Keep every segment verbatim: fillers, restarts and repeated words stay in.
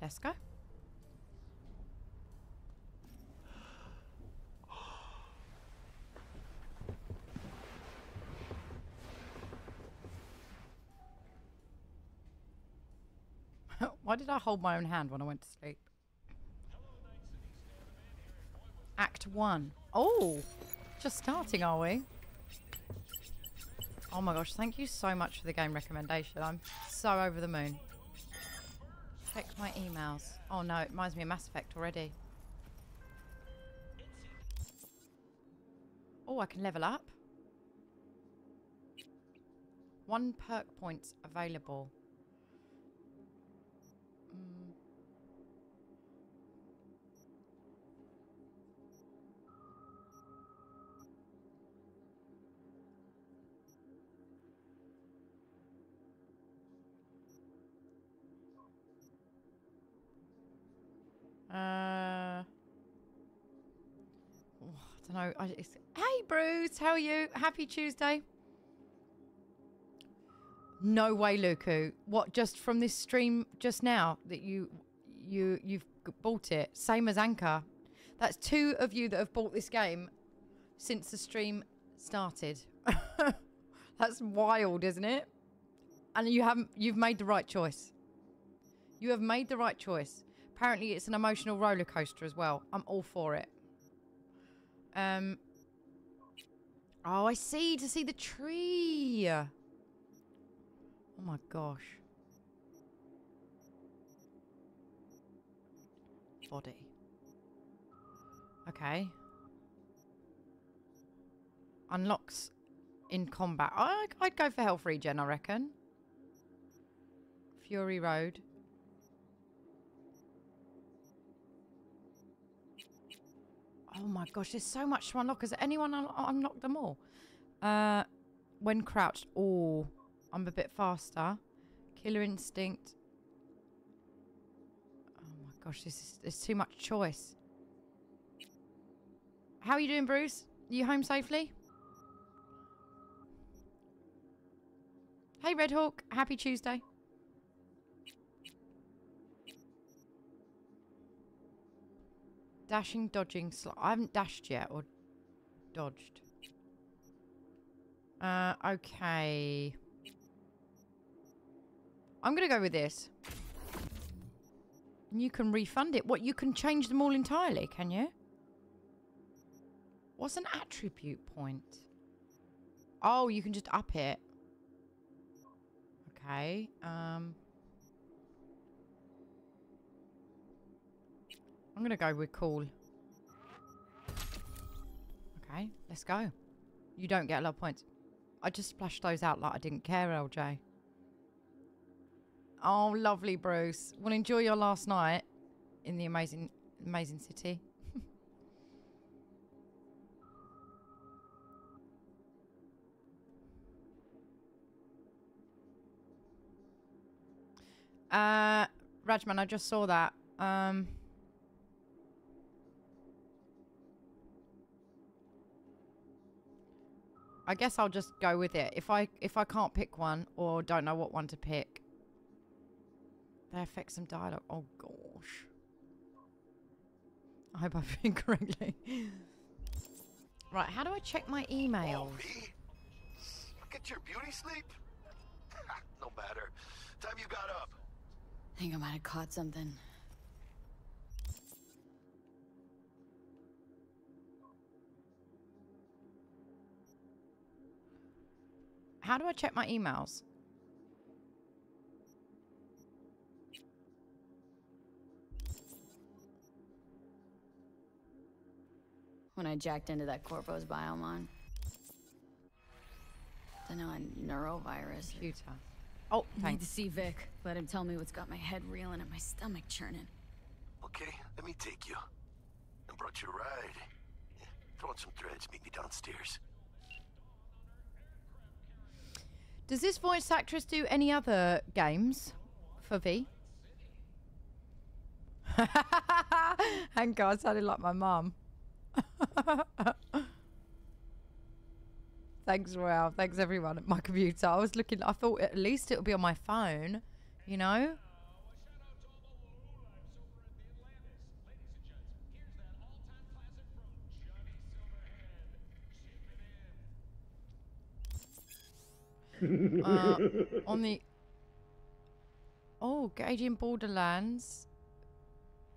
Let's go. Why did I hold my own hand when I went to sleep? Act one. Oh, just starting, are we? Oh my gosh, thank you so much for the game recommendation. I'm so over the moon. Check my emails. Oh no, it reminds me of Mass Effect already. Oh, I can level up. One perk point available. Mm. Uh, oh, I don't know. I, it's, hey, Bruce, how are you? Happy Tuesday. No way, Luku. What? Just from this stream just now that you you you've bought it. Same as Anchor. That's two of you that have bought this game since the stream started. That's wild, isn't it? And you haven't. You've made the right choice. You have made the right choice. Apparently it's an emotional roller coaster as well. I'm all for it. Um. Oh, I see. To see the tree. Oh my gosh. Body. Okay. Unlocks in combat. I, I'd go for health regen, I reckon. Fury Road. Oh my gosh, there's so much to unlock. Has anyone un unlocked them all? Uh, when crouched. Oh, I'm a bit faster. Killer Instinct. Oh my gosh, this is, there's too much choice. How are you doing, Bruce? You home safely? Hey, Red Hawk. Happy Tuesday. Dashing, dodging, sl- I haven't dashed yet, or dodged. Uh, okay. I'm gonna go with this. And you can refund it. What, you can change them all entirely, can you? What's an attribute point? Oh, you can just up it. Okay, um... I'm going to go with cool. Okay, let's go. You don't get a lot of points. I just splashed those out like I didn't care, L J. Oh, lovely, Bruce. Well, enjoy your last night in the amazing, amazing city. uh, Rajman, I just saw that. Um... I guess I'll just go with it. If I if I can't pick one or don't know what one to pick. They affect some dialogue. Oh gosh. I hope I've been correctly. Right, how do I check my emails? Oh, look at your beauty sleep. No matter. Time you got up. I think I might have caught something. How do I check my emails? When I jacked into that Corpo's biomon. Then on neurovirus. Computer. Oh, thanks. I need to see Vic. Let him tell me what's got my head reeling and my stomach churning. Okay, let me take you. I brought you a ride. Yeah, throw in some threads, meet me downstairs. Does this voice actress do any other games for V? Hang on, I sounded like my mum. Thanks, Royale. Thanks, everyone at my computer. I was looking, I thought at least it would be on my phone, you know? Uh, on the... Oh, Gaijin Borderlands.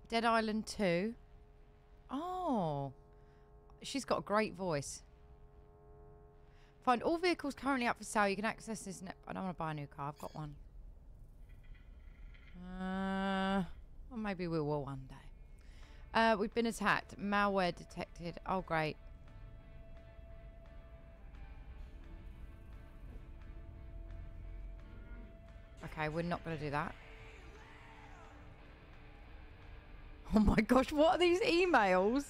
Dead Island two. Oh. She's got a great voice. Find all vehicles currently up for sale. You can access this... Ne I don't want to buy a new car. I've got one. Uh, well, maybe we will one day. Uh, we've been attacked. Malware detected. Oh, great. Okay, we're not going to do that. Oh my gosh, what are these emails?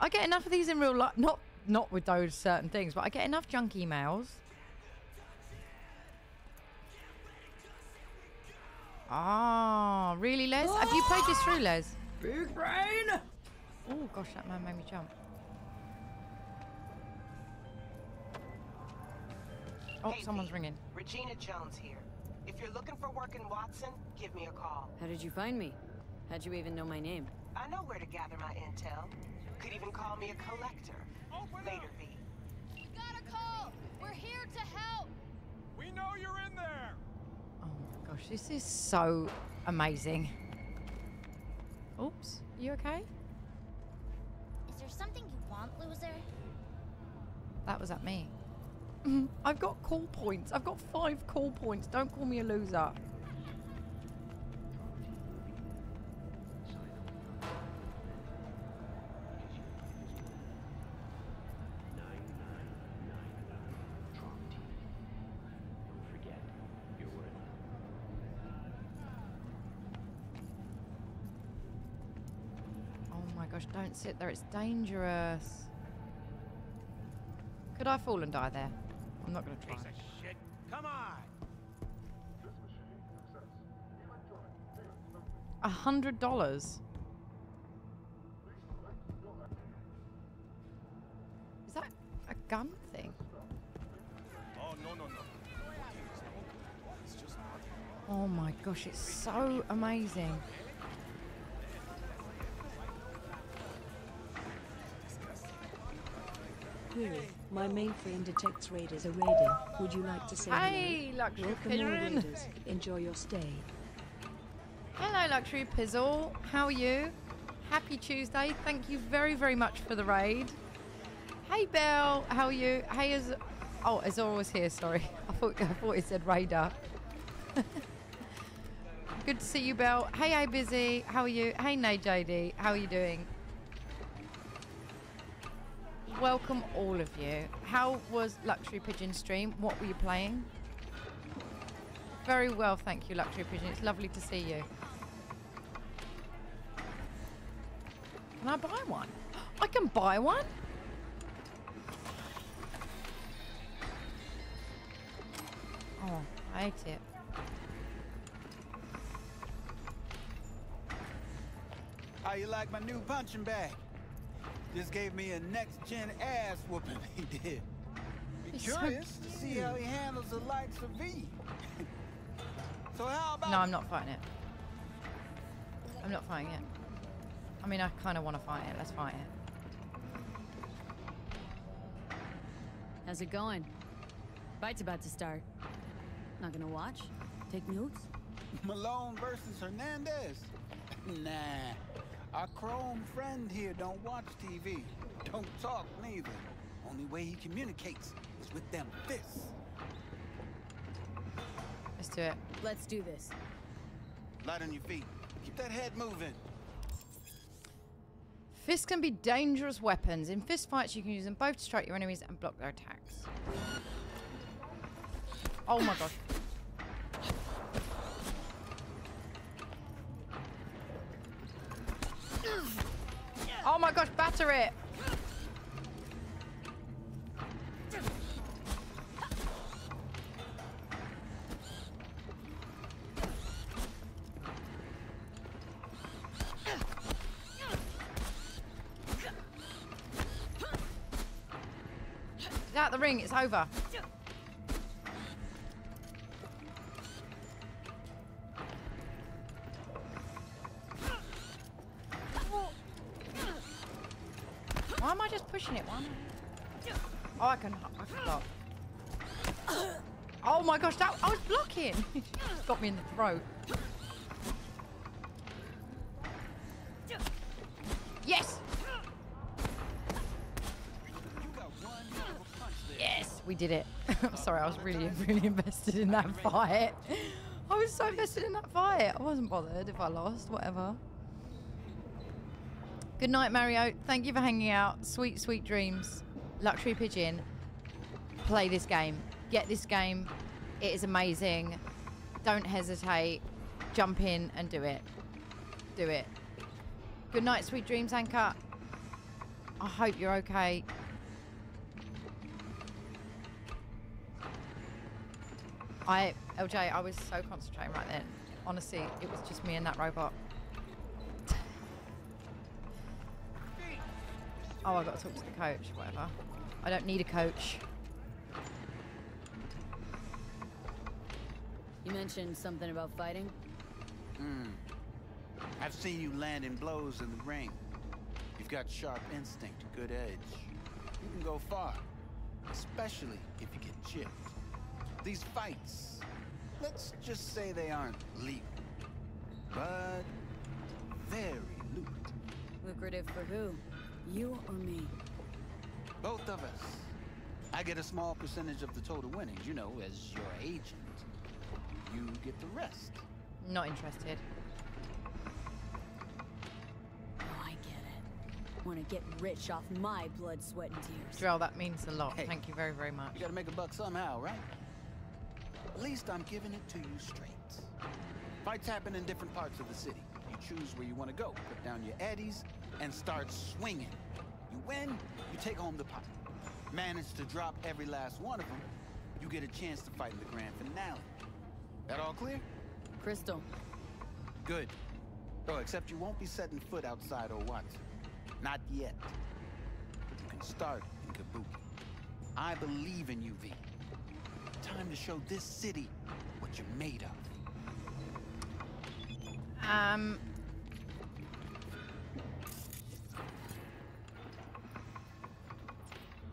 I get enough of these in real life. Not, not with those certain things, but I get enough junk emails. Ah, oh, really, Les? Have you played this through, Les? Big brain! Oh gosh, that man made me jump. Oh, hey, someone's Pete. Ringing. Regina Jones here. If you're looking for work in Watson, give me a call. How did you find me? How'd you even know my name? I know where to gather my intel. Could even call me a collector. Open Later, up. V. We got a call. We're here to help. We know you're in there. Oh my gosh, this is so amazing. Oops, you okay? Is there something you want, loser? That was at me. I've got call points. I've got five call points. Don't call me a loser. Oh my gosh, don't sit there. It's dangerous. Could I fall and die there? I'm not gonna try. Piece of shit. Come on. A hundred dollars. Is that a gun thing? Oh no no no. Oh my gosh, it's so amazing. Query. My mainframe detects raiders are raiding. Would you like to say hey, hello? Luxury Welcome raiders. Enjoy your stay. Hello, Luxury Pizzle. How are you? Happy Tuesday. Thank you very, very much for the raid. Hey, Belle. How are you? Hey, Az oh, Azor was here. Sorry. I thought, I thought it said raider. Good to see you, Belle. Hey, A Busy. How are you? Hey, Nay J D. How are you doing? Welcome all of you. How was Luxury Pigeon stream? What were you playing? Very well, thank you, Luxury Pigeon. It's lovely to see you. Can I buy one? I can buy one? Oh, I ate it. How you like my new punching bag? Just gave me a next-gen ass whooping, he did. Be He's curious so to see how he handles the likes of V. So how about... No, I'm not fighting it. I'm not fighting it. I mean, I kind of want to fight it. Let's fight it. How's it going? Fight's about to start. Not gonna watch? Take notes? Malone versus Hernandez. Nah. Our chrome friend here don't watch T V, don't talk neither. Only way he communicates is with them fists. Let's do it. Let's do this. Light on your feet. Keep that head moving. Fists can be dangerous weapons. In fist fights, you can use them both to strike your enemies and block their attacks. Oh my god. Oh my gosh, batter it! It's out the ring, it's over. Why am I just pushing it? Why am I... Oh, I can, I can block. Oh my gosh, that, I was blocking. Got me in the throat. Yes. Yes, we did it. I'm sorry, I was really, really invested in that fight. I was so invested in that fight. I wasn't bothered if I lost, whatever. Good night, Mario. Thank you for hanging out. Sweet, sweet dreams. Luxury Pigeon. Play this game. Get this game. It is amazing. Don't hesitate. Jump in and do it. Do it. Good night, sweet dreams, Anka. I hope you're okay. I, L J, I was so concentrating right then. Honestly, it was just me and that robot. Oh, I got to talk to the coach, whatever. I don't need a coach. You mentioned something about fighting? Hmm. I've seen you landing blows in the ring. You've got sharp instinct, good edge. You can go far, especially if you get chipped. These fights, let's just say they aren't legal, but very lucrative. Lucrative for who? You or me? Both of us. I get a small percentage of the total winnings, you know, as your agent. You get the rest. Not interested. Oh, I get it. Want to get rich off my blood, sweat, and tears. Jarell, that means a lot. Hey, thank you very, very much. You gotta make a buck somehow, right? At least I'm giving it to you straight. Fights happen in different parts of the city. You choose where you want to go, put down your eddies, and start swinging. You win, you take home the pot. Manage to drop every last one of them, you get a chance to fight in the grand finale. That all clear? Crystal. Good. Oh, except you won't be setting foot outside old Watson. Not yet. You can start in Kabuki. I believe in you, V. Time to show this city what you're made of. Um.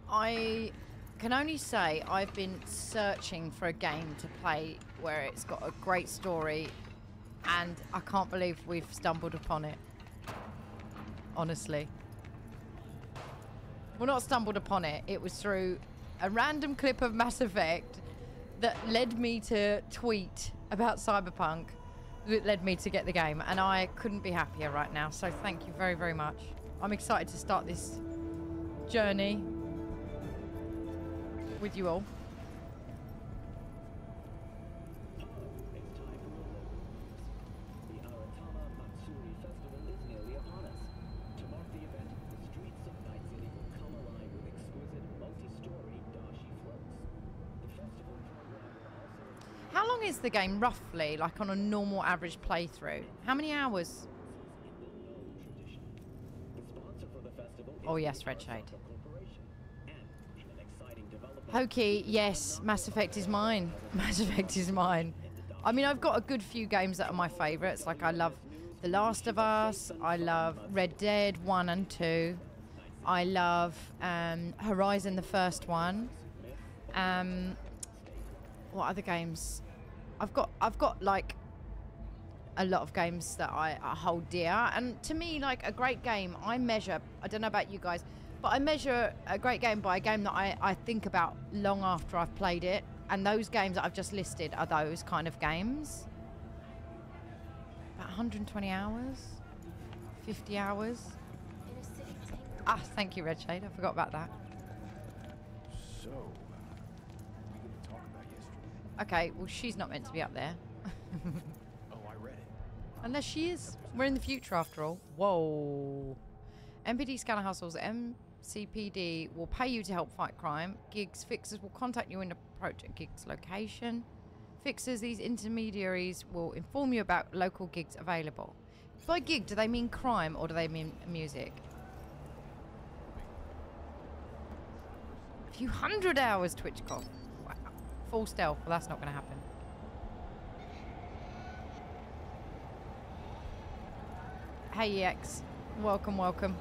I can only say I've been searching for a game to play where it's got a great story, and I can't believe we've stumbled upon it. Honestly. Well, not stumbled upon it. It was through a random clip of Mass Effect that led me to tweet about Cyberpunk, that led me to get the game, and I couldn't be happier right now, so thank you very, very much. I'm excited to start this journey with you all. How long is the game roughly, like on a normal average playthrough? How many hours? Oh yes, Red Shade. Hokey, yes, Mass Effect is mine. Mass Effect is mine. I mean, I've got a good few games that are my favourites. Like I love The Last of Us. I love Red Dead one and two. I love um, Horizon, the first one. Um, what other games? I've got I've got like a lot of games that I, I hold dear, and to me, like a great game, I measure, I don't know about you guys, but I measure a great game by a game that I, I think about long after I've played it, and those games that I've just listed are those kind of games. About one hundred twenty hours, fifty hours. Ah, thank you, Red Shade, I forgot about that. So okay, well, she's not meant to be up there. Oh, I read it. Unless she is. We're in the future after all. Whoa. N P D scanner hustles. N C P D will pay you to help fight crime. Gigs fixers will contact you and approach a gig's location. Fixers, these intermediaries, will inform you about local gigs available. By gig, do they mean crime or do they mean music? A few hundred hours, TwitchCon. Full stealth, well, that's not going to happen. Hey, E X. Welcome, welcome.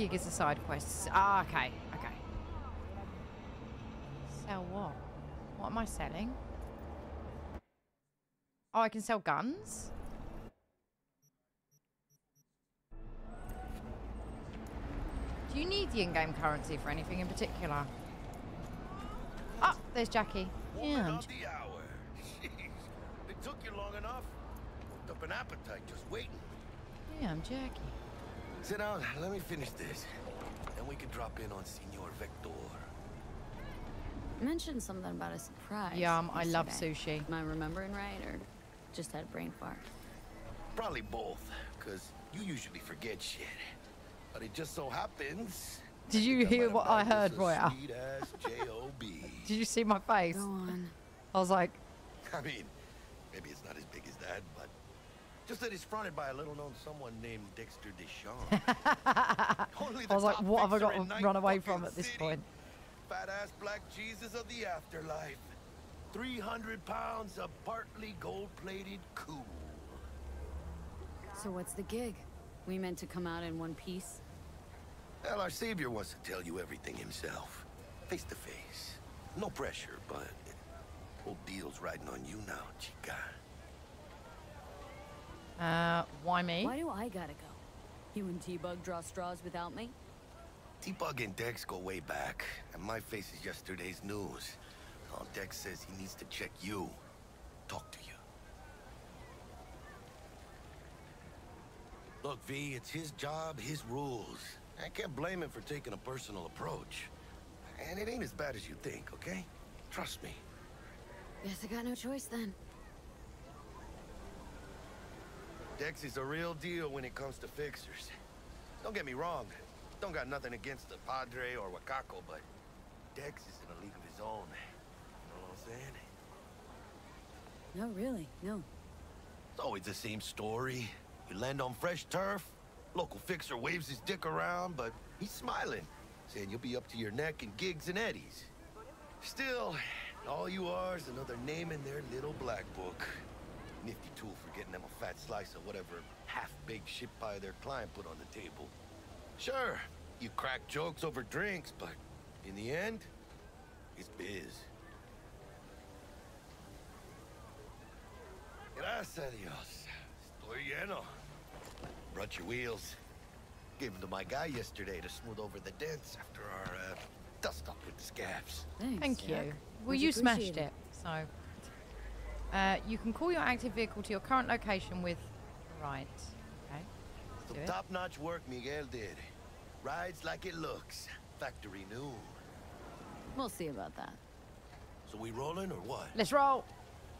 gig is a side quest. Ah, okay, okay. Sell what? What am I selling? Oh, I can sell guns? Do you need the in-game currency for anything in particular? Oh, there's Jackie. Yeah. Jeez, it took you long enough. Hooked up an appetite just waiting. Yeah, I'm Jackie. Sit down, let me finish this. Then we can drop in on Senor Victor. Mentioned something about a surprise. Yum, I love sushi. Am I remembering right, or just had a brain fart? Probably both, because you usually forget shit. But it just so happens. Did you hear what I heard, Roya? Did you see my face? Go on. I was like, I mean, maybe it's not as big as that, but just that it's fronted by a little-known someone named Dexter DeShawn. I was like, what have I got to run away from at this point? Fat-ass black Jesus of the afterlife. three hundred pounds of partly gold-plated cool. So what's the gig? We meant to come out in one piece? Well, our savior wants to tell you everything himself. Face to face. No pressure, but... whole deal's riding on you now, chica. Uh, why me? Why do I gotta go? You and T-Bug draw straws without me? T-Bug and Dex go way back, and my face is yesterday's news. Now Dex says he needs to check you. Talk to you. Look, V, it's his job, his rules. I can't blame him for taking a personal approach. And it ain't as bad as you think, okay? Trust me. Guess I got no choice then. Dex is a real deal when it comes to fixers. Don't get me wrong. Don't got nothing against the Padre or Wakako, but Dex is in a league of his own. You know what I'm saying? No, really, no. It's always the same story. You land on fresh turf, local fixer waves his dick around, but he's smiling, saying you'll be up to your neck in gigs and eddies. Still, all you are is another name in their little black book. Nifty tool for getting them a fat slice of whatever half-baked shit pie their client put on the table. Sure, you crack jokes over drinks, but in the end, it's biz. Gracias a Dios. Estoy lleno. Brought your wheels. Gave them to my guy yesterday to smooth over the dents after our uh, dust-up with the scabs. Thanks, Thank you. Jack. Well, you smashed it, it so... Uh, you can call your active vehicle to your current location with... Right. Okay. Top-notch work Miguel did. Rides like it looks. Factory new. We'll see about that. So we rolling or what? Let's roll.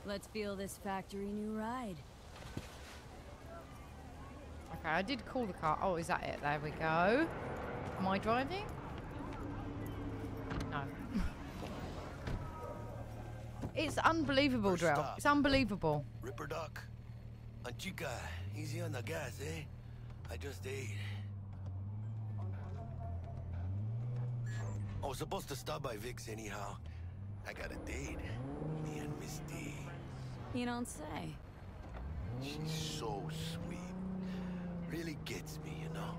Let's feel this factory new ride. Okay, I did call the car. Oh, is that it? There we go. Am I driving? No. It's unbelievable, Drill. Stop. It's unbelievable. Ripper Doc. Anchica, easy on the gas, eh? I just ate. I was supposed to stop by Vic's anyhow. I got a date. Me and Miss D. You don't say. She's so sweet. Really gets me, you know.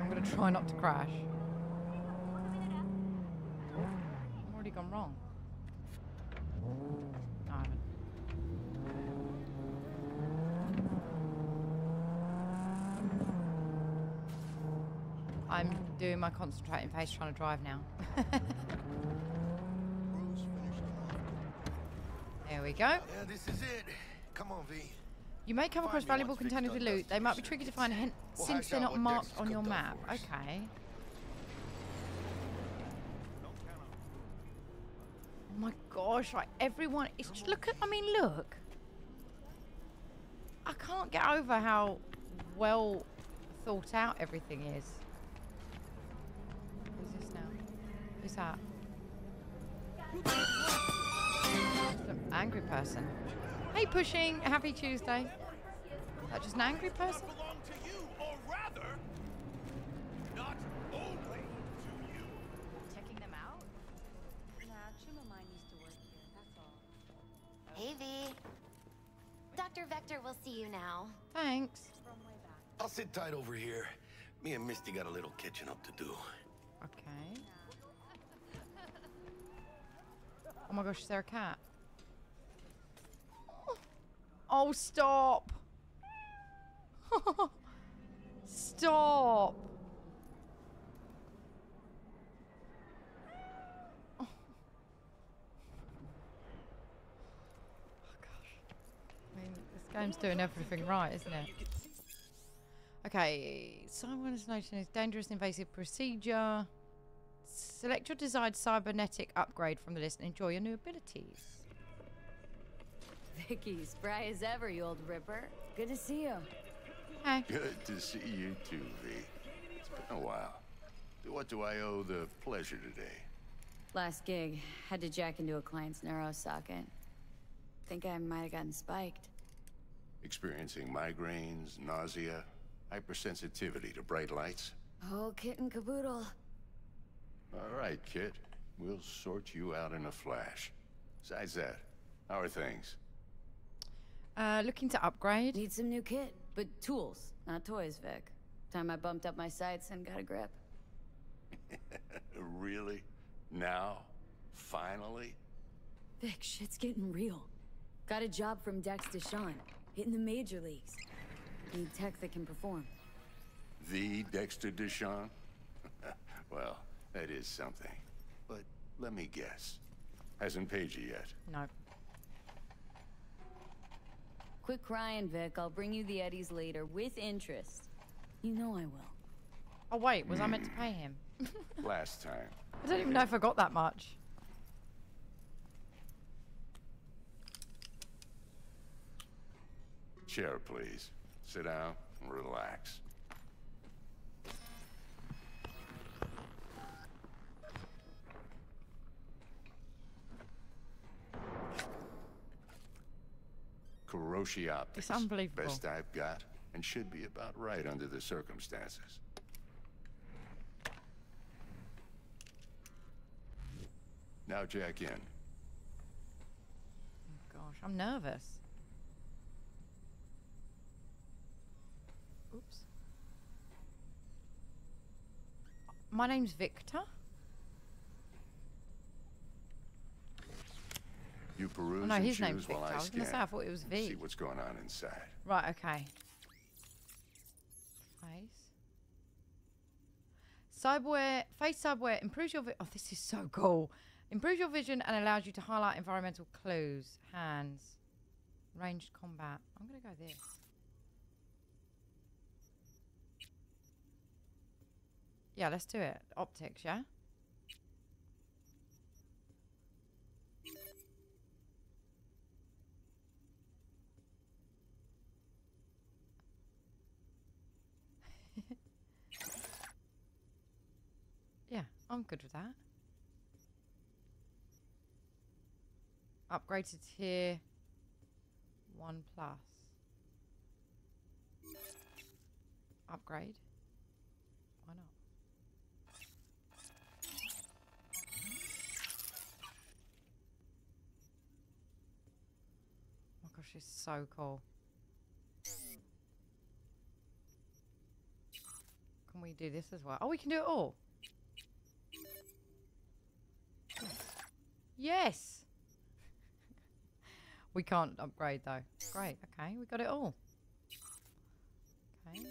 I'm gonna try not to crash. I've already gone wrong. No, I haven't. I'm doing my concentrating phase trying to drive now. There we go. Yeah, this is it. Come on, V. You may come across valuable containers with loot. They might be tricky to find since they're not marked on your map. Okay. Oh my gosh, right, everyone, it's just, look at, I mean, look. I can't get over how well thought out everything is. Who's this now? Who's that? An angry person. Hey, pushing. Happy Tuesday. Is that just an angry person? Checking them out? Nah, Chumamai needs to work here, that's all. Hey, V. Doctor Vector will see you now. Thanks. I'll sit tight over here. Me and Misty got a little catching up to do. Okay. Oh my gosh, is there a cat? Oh, stop! Stop! Oh. Oh gosh. I mean, this game's doing everything right, isn't it? Okay, someone is noting a dangerous invasive procedure. Select your desired cybernetic upgrade from the list and enjoy your new abilities. Vicky, spry as ever, you old ripper. Good to see you. Hi. Good to see you too, V. It's been a while. To what do I owe the pleasure today? Last gig. Had to jack into a client's neuro socket. Think I might have gotten spiked. Experiencing migraines, nausea, hypersensitivity to bright lights. Oh, kit and caboodle. All right, Kit. We'll sort you out in a flash. Besides that, how are things? Uh, looking to upgrade. Need some new kit, but tools, not toys, Vic. Time I bumped up my sights and got a grip. Really? Now? Finally? Vic, shit's getting real. Got a job from Dex DeShawn, hitting the major leagues. Need tech that can perform. The Dexter DeShawn? Well, that is something. But let me guess. Hasn't paid you yet. No. Quit crying, Vic. I'll bring you the Eddies later, with interest. You know I will. Oh, wait. Was mm. I meant to pay him? Last time. I don't even know if I got that much. Chair, please. Sit down and relax. Kiroshi Optics. It's unbelievable. Best I've got, and should be about right under the circumstances. Now jack in. Oh gosh, I'm nervous. Oops. My name's Victor. You peruse oh, no, and his name's Victor. I, I was going to say, I thought it was V. See what's going on inside. Right, okay. Face. Cyberware, face cyberware improves your vi Oh, this is so cool. Improves your vision and allows you to highlight environmental clues. Hands. Ranged combat. I'm going to go this. Yeah, let's do it. Optics, yeah? Yeah, I'm good with that. Upgrade to tier one plus. Upgrade. Why not? Oh my gosh, it's so cool. Can we do this as well? Oh, we can do it all. Yes! We can't upgrade though. Great, okay, we got it all. Okay.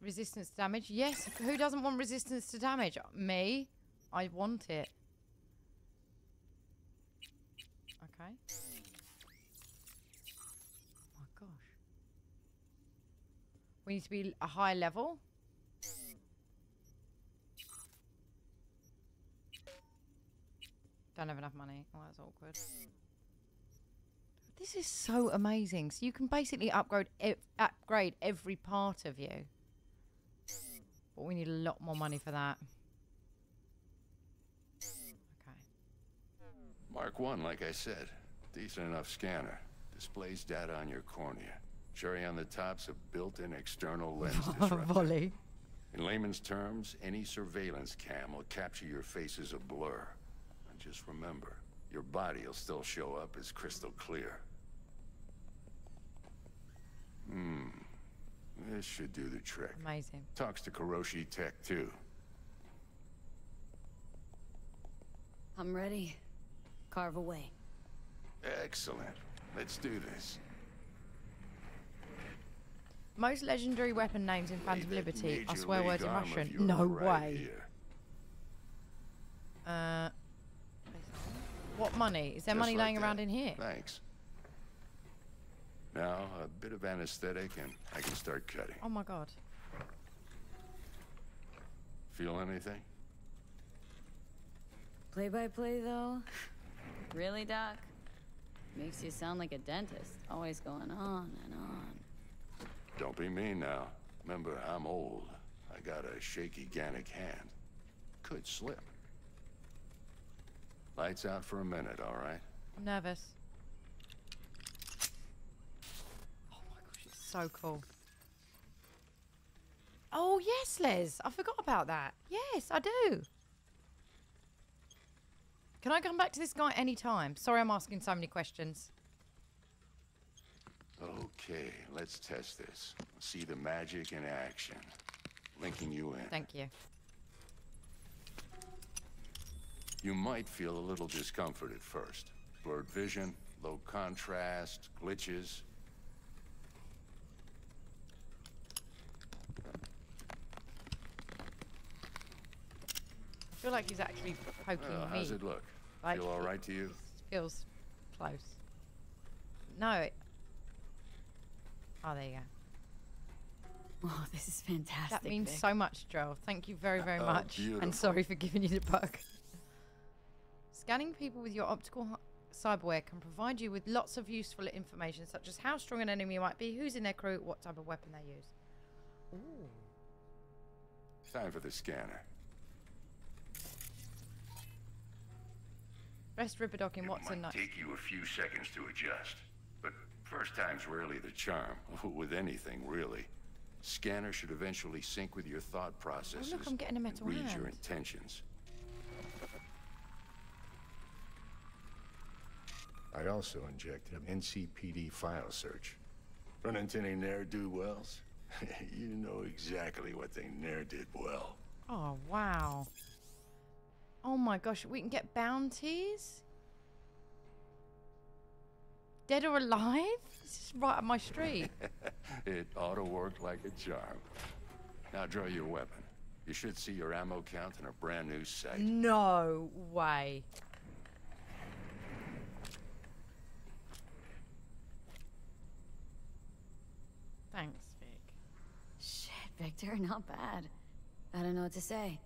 Resistance to damage, yes! Who doesn't want resistance to damage? Me. I want it. Okay. Oh my gosh. We need to be a high level. Don't have enough money. Oh, that's awkward. This is so amazing. So you can basically upgrade e upgrade every part of you. But we need a lot more money for that. Okay. Mark one, like I said. Decent enough scanner. Displays data on your cornea. Cherry on the top's a built-in external lens disruptor. Volley. In layman's terms, any surveillance cam will capture your face as a blur. Just remember, your body will still show up as crystal clear. Hmm. This should do the trick. Amazing. Talks to Kiroshi Tech, too. I'm ready. Carve away. Excellent. Let's do this. Most legendary weapon names in Phantom Liberty are swear words in Russian. No way. Uh, what money? Is there money laying around in here? Thanks. Now, a bit of anesthetic and I can start cutting. Oh my god. Feel anything? Play-by-play, though? Really, Doc? Makes you sound like a dentist. Always going on and on. Don't be mean now. Remember, I'm old. I got a shaky Gannic hand. Could slip. Lights out for a minute, all right? I'm nervous. Oh my gosh, it's so cool. Oh, yes, Les. I forgot about that. Yes, I do. Can I come back to this guy any time? Sorry I'm asking so many questions. Okay, let's test this. See the magic in action. Linking you in. Thank you. You might feel a little discomfort at first. Blurred vision, low contrast, glitches. I feel like he's actually poking uh, me. How's it look? Like, feel all right to you? Feels close. No. It... Oh, there you go. Oh, this is fantastic. That means Vic. so much, Joel. Thank you very, very uh, much. Oh, and sorry for giving you the bug. Scanning people with your optical cyberware can provide you with lots of useful information, such as how strong an enemy might be, who's in their crew, what type of weapon they use. Ooh. It's time for the scanner. Rest Ripper Doc in Watson. It might take you a few seconds to adjust, but first time's rarely the charm with anything, really. Scanner should eventually sync with your thought processes. Oh, look, I'm getting a metal hand. Read your intentions. I also injected an N C P D file search. Run into any ne'er-do-wells? You know exactly what they ne'er did well. Oh, wow. Oh my gosh, we can get bounties? Dead or alive? This is right up my street. It ought to work like a charm. Now draw your weapon. You should see your ammo count in a brand new sight. No way. Thanks, Vic. Shit, Victor, not bad. I don't know what to say.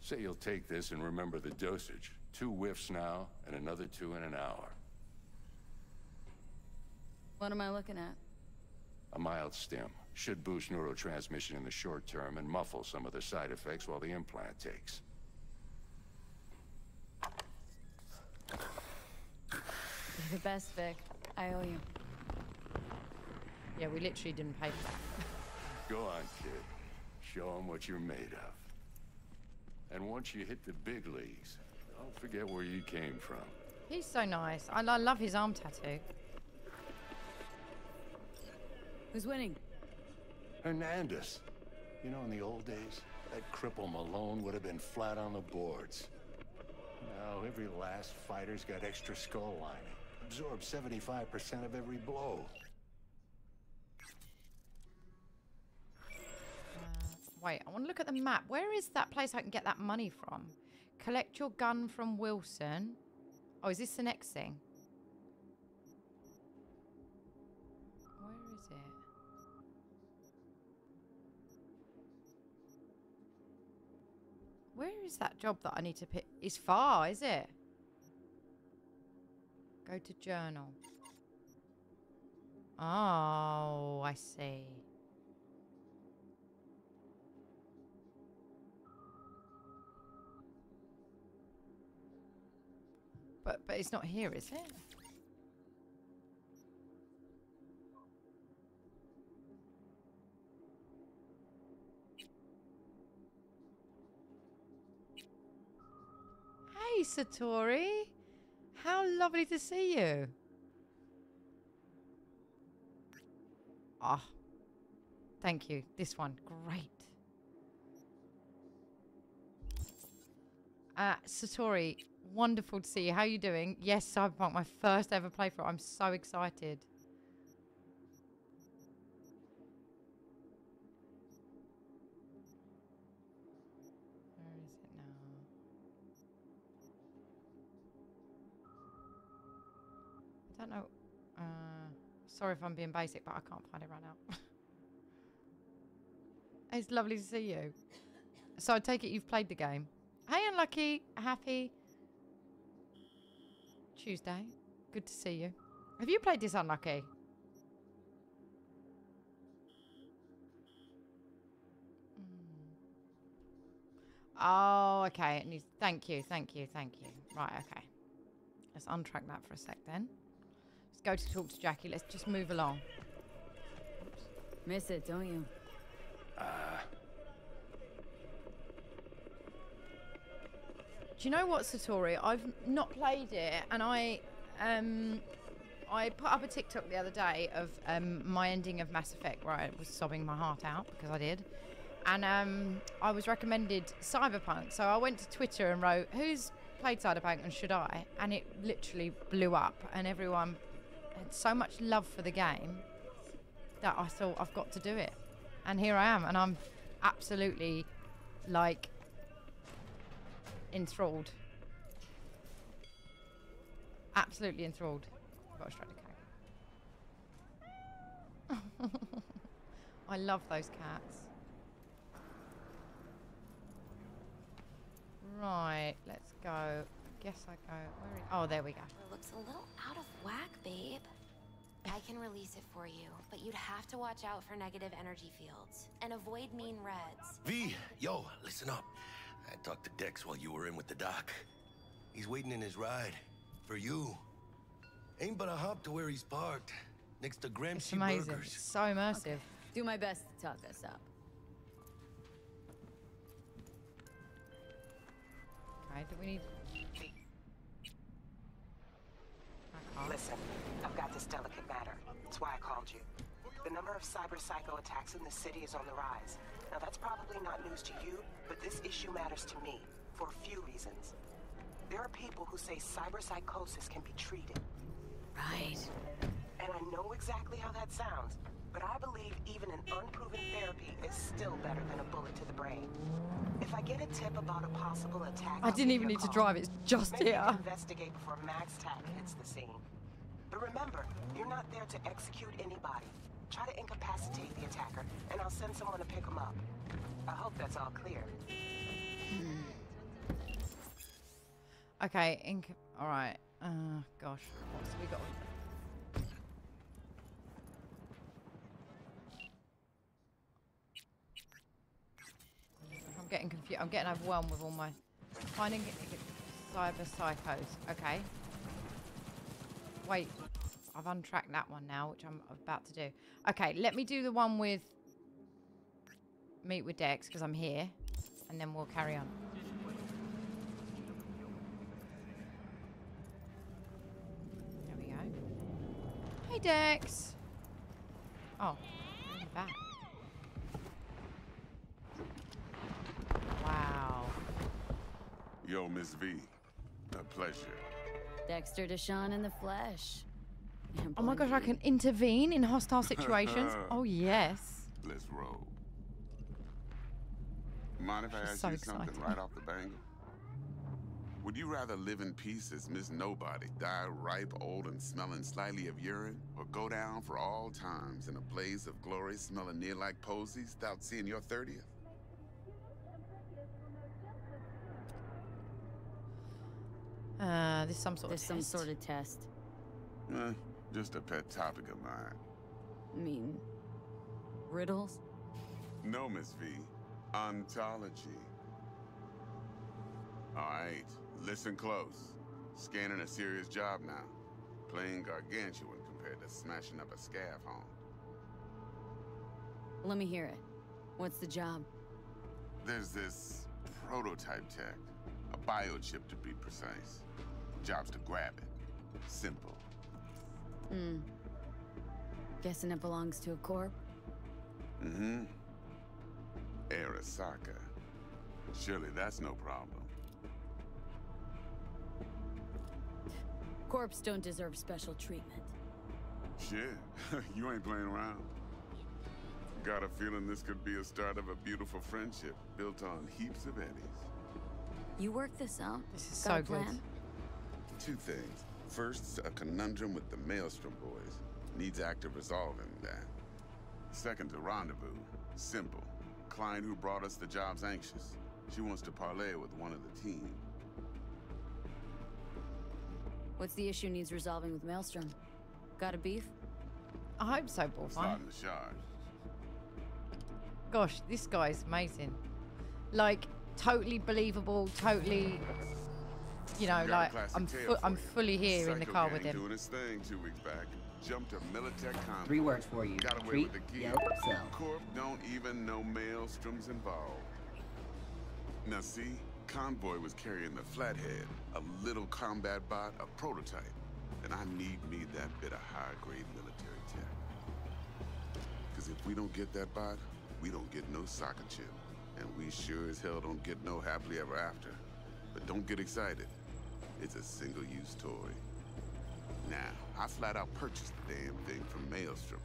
Say you'll take this and remember the dosage. Two whiffs now, and another two in an hour. What am I looking at? A mild stim. Should boost neurotransmission in the short term and muffle some of the side effects while the implant takes. You're the best, Vic. I owe you. Yeah, we literally didn't pay for that. Go on, kid. Show them what you're made of. And once you hit the big leagues, don't forget where you came from. He's so nice. I, I love his arm tattoo. Who's winning? Hernandez. You know, in the old days, that cripple Malone would have been flat on the boards. Now, every last fighter's got extra skull lining. Absorbs seventy-five percent of every blow. Wait, I want to look at the map. Where is that place I can get that money from? Collect your gun from Wilson. Oh, is this the next thing? Where is it? Where is that job that I need to pick? It's far, is it? Go to journal. Oh, I see. But, but it's not here, is it? Hey, Satori. How lovely to see you. Ah, oh, thank you. This one, great. Uh, Satori, wonderful to see you. How are you doing? Yes, Cyberpunk, my first ever playthrough. I'm so excited. Where is it now? I don't know. Uh, sorry if I'm being basic, but I can't find it right now. It's lovely to see you. So I take it you've played the game. Hey, Unlucky. Happy Tuesday. Good to see you. Have you played this, Unlucky? Mm. Oh, okay. It needs, thank you, thank you, thank you. Right, okay. Let's untrack that for a sec then. Let's go to talk to Jackie. Let's just move along. Oops. Miss it, don't you? Uh... Do you know what, Satori? I've not played it, and I um, I put up a TikTok the other day of um, my ending of Mass Effect, where I was sobbing my heart out, because I did. And um, I was recommended Cyberpunk, so I went to Twitter and wrote, who's played Cyberpunk and should I? And it literally blew up, and everyone had so much love for the game that I thought, I've got to do it. And here I am, and I'm absolutely, like... enthralled. Absolutely enthralled. Got a straight cat. I love those cats. Right, let's go. I guess I go. Where is, oh, there we go. It looks a little out of whack, babe. I can release it for you, but you'd have to watch out for negative energy fields and avoid mean reds. V, yo, listen up. I talked to Dex while you were in with the doc. He's waiting in his ride. For you. Ain't but a hop to where he's parked. Next to Gramsci Burgers. It's amazing. Burgers. It's so immersive. Okay. Do my best to talk us up. Okay, do we need... Listen, I've got this delicate matter. That's why I called you. The number of cyberpsycho attacks in the city is on the rise. Now, that's probably not news to you, but this issue matters to me for a few reasons. There are people who say cyberpsychosis can be treated. Right. And I know exactly how that sounds, but I believe even an unproven therapy is still better than a bullet to the brain. If I get a tip about a possible attack... I didn't even need call, to drive, it's just maybe here. Investigate before Max Tac hits the scene. But remember, you're not there to execute anybody. Try to incapacitate the attacker, and I'll send someone to pick him up. I hope that's all clear. Hmm. Okay, inc all right. Uh, gosh, what's we got? I'm getting confused. I'm getting overwhelmed with all my finding cyber psychos. Okay. Wait. I've untracked that one now, which I'm about to do. Okay, let me do the one with... Meet with Dex, because I'm here. And then we'll carry on. There we go. Hey, Dex! Oh, I'm back. Wow. Yo, Miss V. A pleasure. Dexter DeShawn in the flesh. Oh my gosh, I can intervene in hostile situations. Oh, yes. Let's roll. Mind if I ask you something right off the bangle? Would you rather live in peace as Miss Nobody, die ripe, old, and smelling slightly of urine, or go down for all times in a blaze of glory smelling near like posies without seeing your thirtieth? Uh, there's some sort of test. There's some sort of test. Eh. Just a pet topic of mine. I mean, riddles? No, Miss V. Ontology. All right, listen close. Scanning a serious job now. Playing gargantuan compared to smashing up a scav home. Let me hear it. What's the job? There's this prototype tech. A biochip, to be precise. Job's to grab it. Simple. Hmm. Guessing it belongs to a corp? Mm-hmm. Arasaka. Surely that's no problem. Corps don't deserve special treatment. Shit, you ain't playing around. Got a feeling this could be a start of a beautiful friendship built on heaps of eddies. You work this out? This is so good. Two things. First, a conundrum with the Maelstrom boys. Needs active resolving that. Second, a rendezvous. Simple. Client who brought us the job's anxious. She wants to parlay with one of the team. What's the issue needs resolving with Maelstrom? Got a beef? I hope so, Bullfine. Starting the charge. Gosh, this guy is amazing. Like, totally believable, totally, you know, like, I'm fu I'm fully here in the car with him. Doing his thing two weeks back. Jumped to Militech combat. Three words for you. Got away Treat, with the key. Yep, so. Corp don't even know Maelstrom's involved. Now see, Convoy was carrying the Flathead, a little combat bot, a prototype. And I need me that bit of high-grade military tech. Because if we don't get that bot, we don't get no soccer chip. And we sure as hell don't get no happily ever after. But don't get excited. It's a single-use toy. Now, I flat out purchased the damn thing from Maelstrom.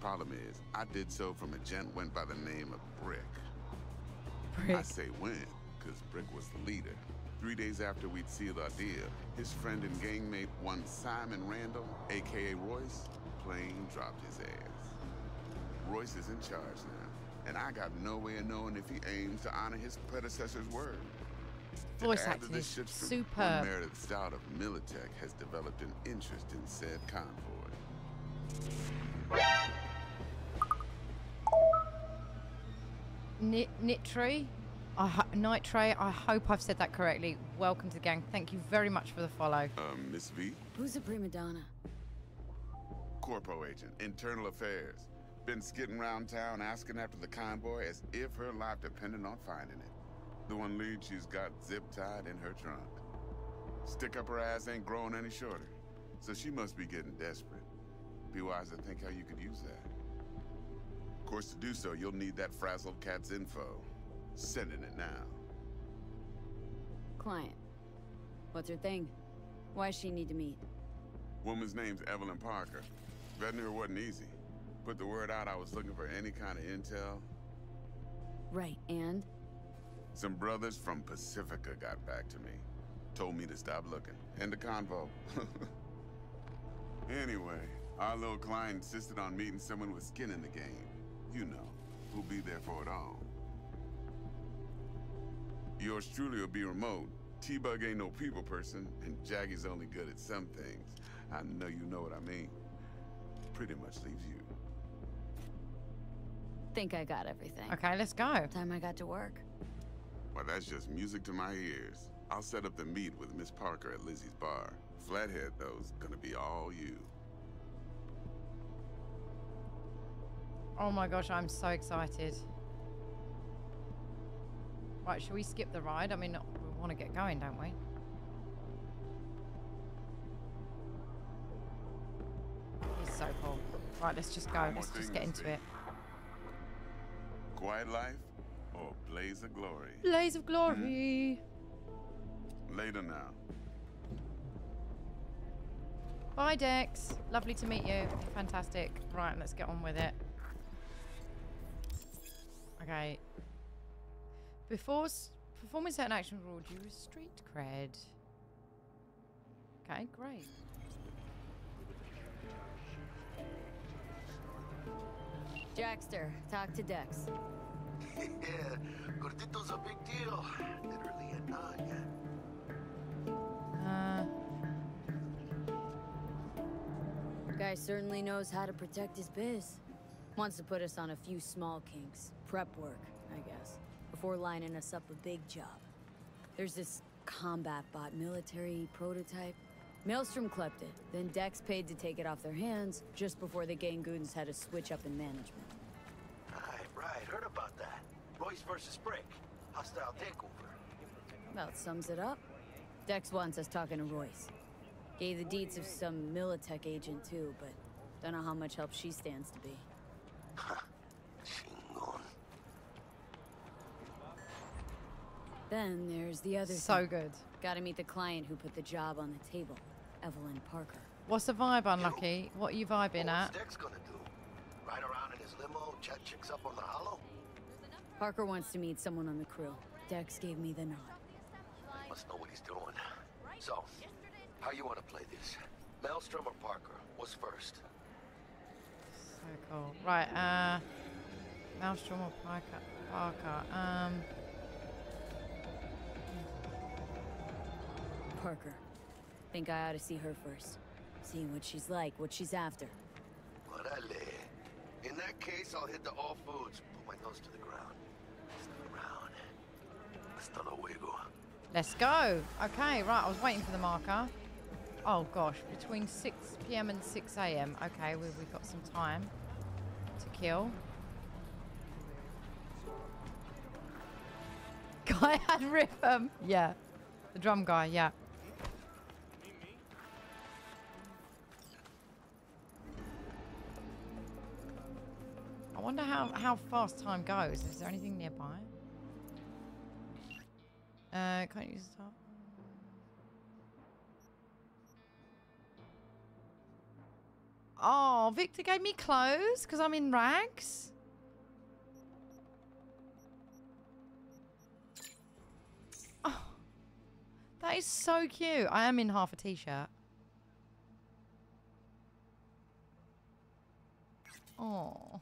Problem is, I did so from a gent went by the name of Brick. Brick. I say when, because Brick was the leader. Three days after we'd sealed our deal, his friend and gangmate, one Simon Randall, a k a. Royce, plain dropped his ass. Royce is in charge now, and I got no way of knowing if he aims to honor his predecessor's word. Voice acting is superb. Meredith Stout of Militech has developed an interest in said convoy. Nitri? I Nitray, I hope I've said that correctly. Welcome to the gang. Thank you very much for the follow. Uh, Miss V? Who's a prima donna? Corpo agent, internal affairs. Been skidding around town asking after the convoy as if her life depended on finding it. The one lead she's got zip-tied in her trunk. Stick up her ass ain't growing any shorter, so she must be getting desperate. Be wise to think how you could use that. Of course, to do so, you'll need that frazzled cat's info. Sending it now. Client. What's her thing? Why she need to meet? Woman's name's Evelyn Parker. Vetting her wasn't easy. Put the word out I was looking for any kind of intel. Right, and? Some brothers from Pacifica got back to me. Told me to stop looking. End the convo. Anyway, our little client insisted on meeting someone with skin in the game. You know, who'll be there for it all. Yours truly will be remote. T-Bug ain't no people person, and Jackie's only good at some things. I know you know what I mean. Pretty much leaves you. Think I got everything. Okay, let's go. Time I got to work. Well, that's just music to my ears. I'll set up the meet with Miss Parker at Lizzie's bar. Flathead, though, is gonna be all you. Oh my gosh, I'm so excited. Right, should we skip the ride? I mean, we want to get going, don't we? He's so cool. Right, let's just go. Let's just get into it. Quiet life? Or blaze of glory. Blaze of glory. Mm-hmm. Later now. Bye, Dex. Lovely to meet you. Fantastic. Right, let's get on with it. Okay. Before s performing certain actions will do with street cred. Okay, great. Jackster, talk to Dex. Yeah, Gordito's a big deal. Literally a nug. Uh. Guy certainly knows how to protect his biz. Wants to put us on a few small kinks. Prep work, I guess. Before lining us up a big job. There's this combat bot military prototype. Maelstrom clept it. Then Dex paid to take it off their hands just before the gang goons had a switch up in management. Right, heard about that. Royce versus Brick. Hostile takeover. Well, sums it up. Dex wants us talking to Royce. Gave the deets of some Militech agent, too, but Don't know how much help she stands to be. Then there's the other So thing. good. Gotta meet the client who put the job on the table, Evelyn Parker. What's the vibe, Unlucky? What are you vibing oh, at? Deck's gonna do? Ride around in his limo, chat chicks up on the hollow? Parker wants to meet someone on the crew. Dex gave me the nod. Must know what he's doing. So, how you want to play this? Maelstrom or Parker? What's first? So cool. Right, uh... Maelstrom or Parker? Parker, um... Parker. Think I ought to see her first. See what she's like, what she's after. Orale. In that case, I'll hit the all foods. Put my nose to the ground. Stick around. Hasta luego. Let's go. Okay, right. I was waiting for the marker. Oh gosh, between six p m and six a m Okay, we, we've got some time to kill. Guy had rhythm. Yeah, the drum guy. Yeah. I wonder how how fast time goes. Is there anything nearby? Uh, can't use the top. Oh, Victor gave me clothes because I'm in rags. Oh, that is so cute. I am in half a t-shirt. Oh,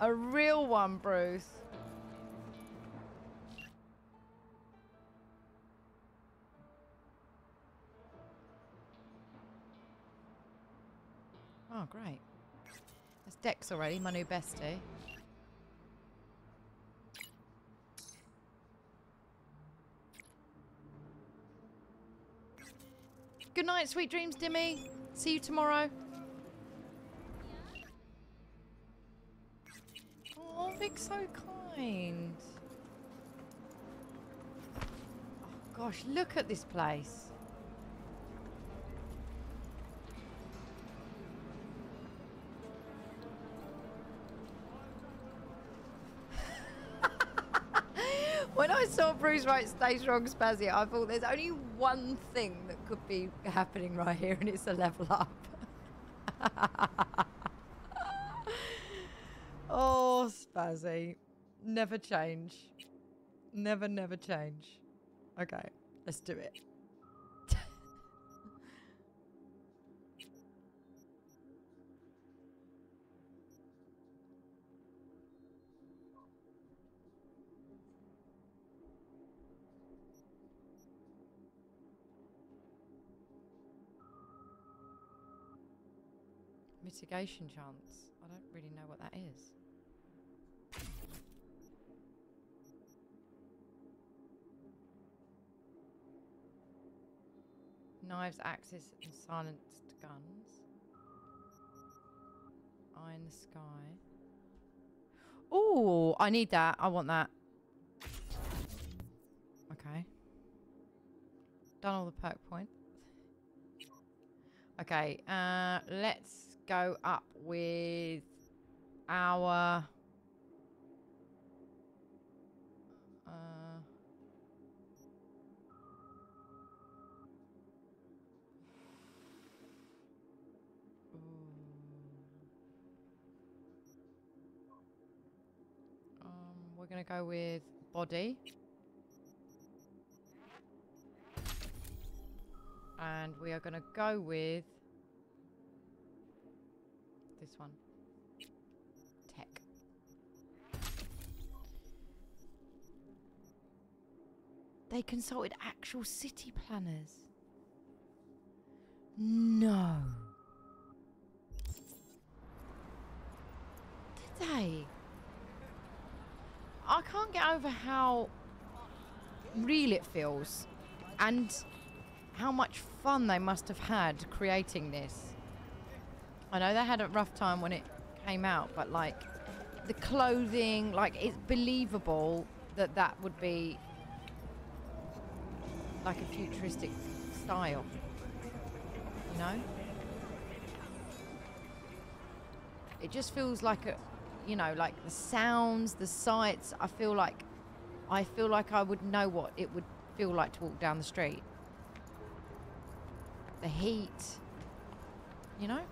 a real one, Bruce. Oh, great. That's Dex already, my new bestie. Good night, sweet dreams, Dimmy. See you tomorrow. Oh, Vic's so kind. Oh, gosh, look at this place. When I saw Bruce write stage wrong spazzy, I thought there's only one thing that could be happening right here, and it's a level up. Oh, spazzy. Never change. Never, never change. Okay, let's do it. Mitigation chance. I don't really know what that is. Knives, axes, and silenced guns. Eye in the sky. Oh, I need that. I want that. Okay. Done all the perk points. Okay, uh, let's go up with our uh, um, we're gonna go with body, and we are gonna go with this one. Tech. They consulted actual city planners. No. Did they? I can't get over how real it feels and how much fun they must have had creating this. I know they had a rough time when it came out, but like the clothing, like it's believable that that would be like a futuristic style, you know? It just feels like a, you know, like the sounds, the sights. I feel like, I feel like I would know what it would feel like to walk down the street. The heat, you know?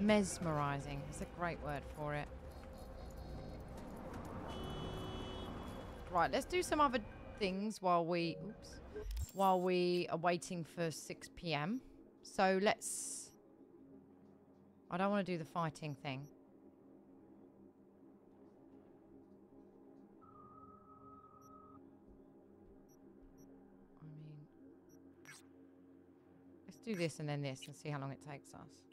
Mesmerizing is a great word for it. Right, let's do some other things while we oops, while we are waiting for six p m So let's, I don't want to do the fighting thing. I mean, let's do this and then this and see how long it takes us.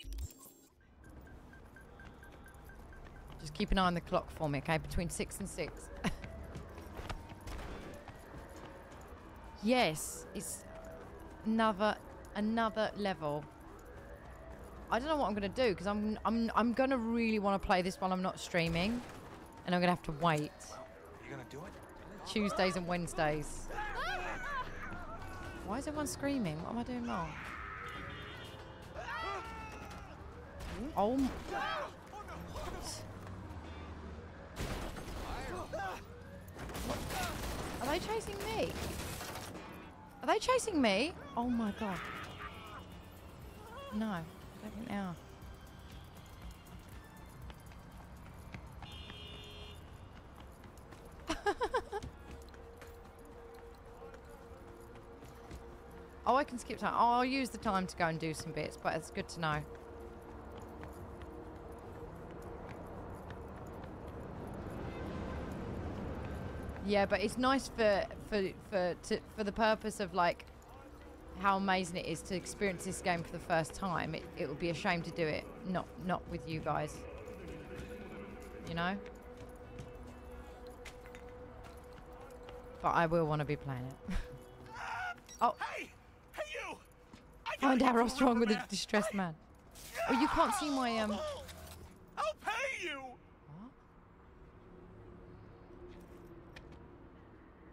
Just keep an eye on the clock for me, okay? Between six and six. Yes, it's another another level. I don't know what I'm gonna do because I'm I'm I'm gonna really want to play this while I'm not streaming, and I'm gonna have to wait. Well, you gonna do it? Tuesdays and Wednesdays. Why is everyone screaming? What am I doing wrong? Oh. My Are they chasing me? Are they chasing me? Oh my god. No, I don't think they are. Oh, I can skip time. Oh, I'll use the time to go and do some bits, but it's good to know. Yeah, but it's nice for for for to, for the purpose of like how amazing it is to experience this game for the first time. It it would be a shame to do it not not with you guys. You know. But I will want to be playing it. Oh. Hey, hey you! I Find out what's wrong with a distressed I... man. Oh, you can't see my um. I'll pay you.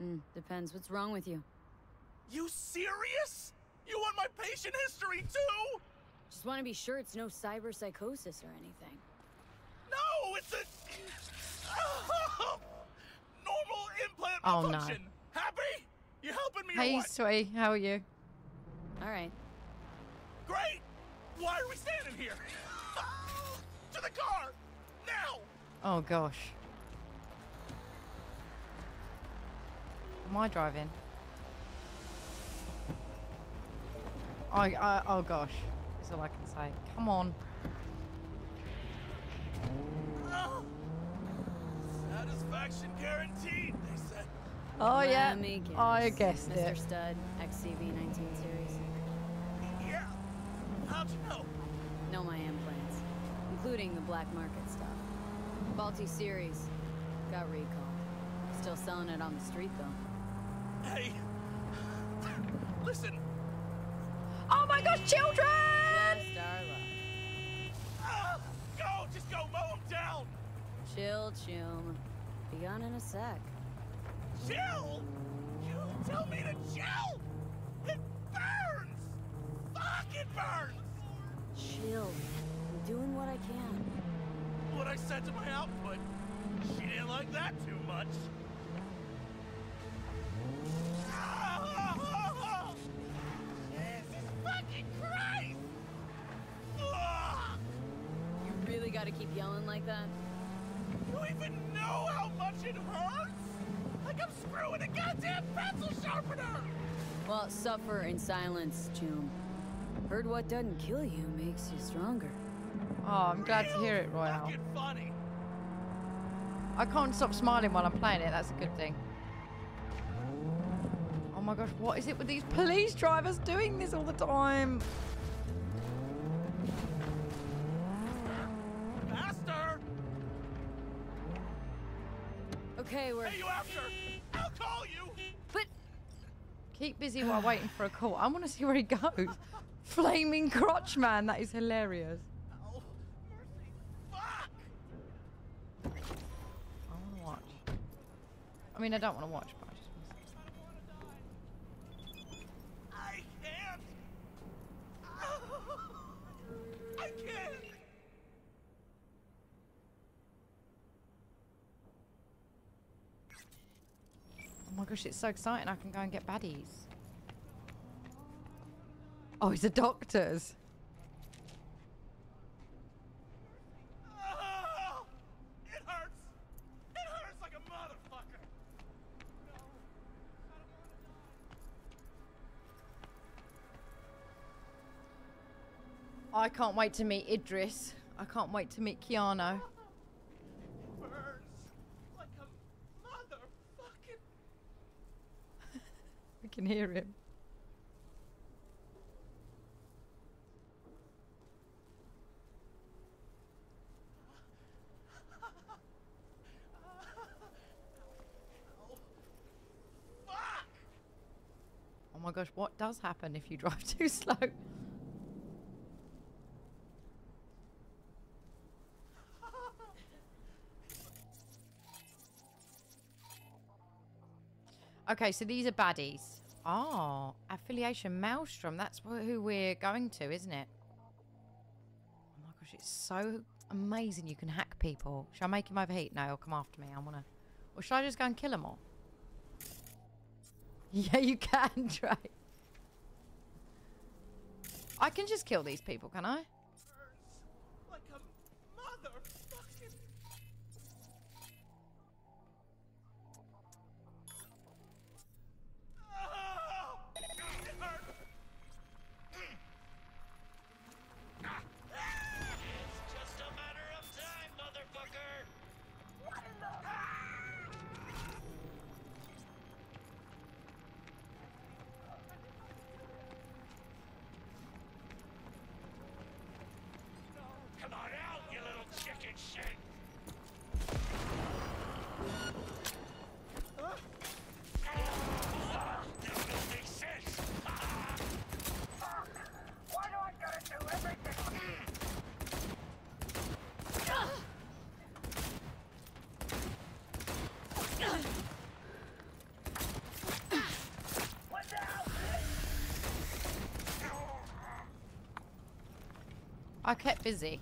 Mm, depends. What's wrong with you? You serious? You want my patient history too? Just want to be sure it's no cyberpsychosis or anything. No, it's a normal implant oh, malfunction. No. Happy? You helping me? Hey, or what? Sweet. How are you? All right. Great. Why are we standing here? To the car now. Oh gosh. Am I driving? I, I, oh gosh, that's all I can say. Come on. Oh. Satisfaction guaranteed, they said. Oh yeah, guess. I guessed Mister it. Mister Stud, X C V nineteen series. Yeah, how'd you know? Know my implants, including the black market stuff. Faulty series, got recalled. Still selling it on the street though. Hey, listen. Oh my gosh, children! Uh, go, just go mow them down. Chill, chill. Be on in a sec. Chill? You tell me to chill? It burns! Fuck, it burns! Chill. I'm doing what I can. What I said to my outfit, she didn't like that too much. Jesus fucking Christ! You really gotta keep yelling like that? You even know how much it hurts? Like I'm screwing a goddamn pencil sharpener! Well, suffer in silence, June. Heard what doesn't kill you makes you stronger. Oh, I'm glad Real to hear it, Royale. Fucking funny. I can't stop smiling while I'm playing it, that's a good thing. Oh my gosh, what is it with these police drivers doing this all the time? Faster! Okay, we're... Hey, you after! I'll call you! But... Keep busy while waiting for a call. I want to see where he goes. Flaming crotch man, that is hilarious. Oh, mercy. Fuck! I mean, I don't want to watch, but I just I can't. I can't. Oh my gosh, it's so exciting. I can go and get baddies. Oh, it's a doctor's. Oh, it hurts. It hurts like a motherfucker. No, I don't want to die. I can't wait to meet Idris. I can't wait to meet Keanu. Can hear him. Oh my gosh, what does happen if you drive too slow? Okay, so these are baddies. Oh, affiliation Maelstrom. That's who we're going to, isn't it? Oh my gosh, it's so amazing you can hack people. Shall I make him overheat? No, he'll come after me. I want to... Or should I just go and kill him all? Yeah, you can, Trey. I can just kill these people, can I? Like a motherfucking... I kept busy.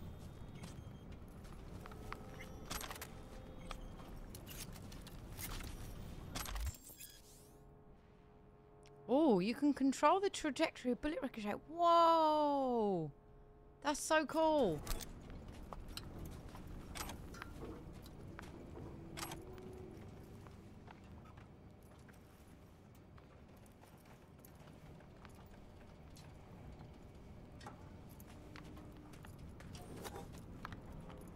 Oh, you can control the trajectory of bullet ricochet. Whoa! That's so cool.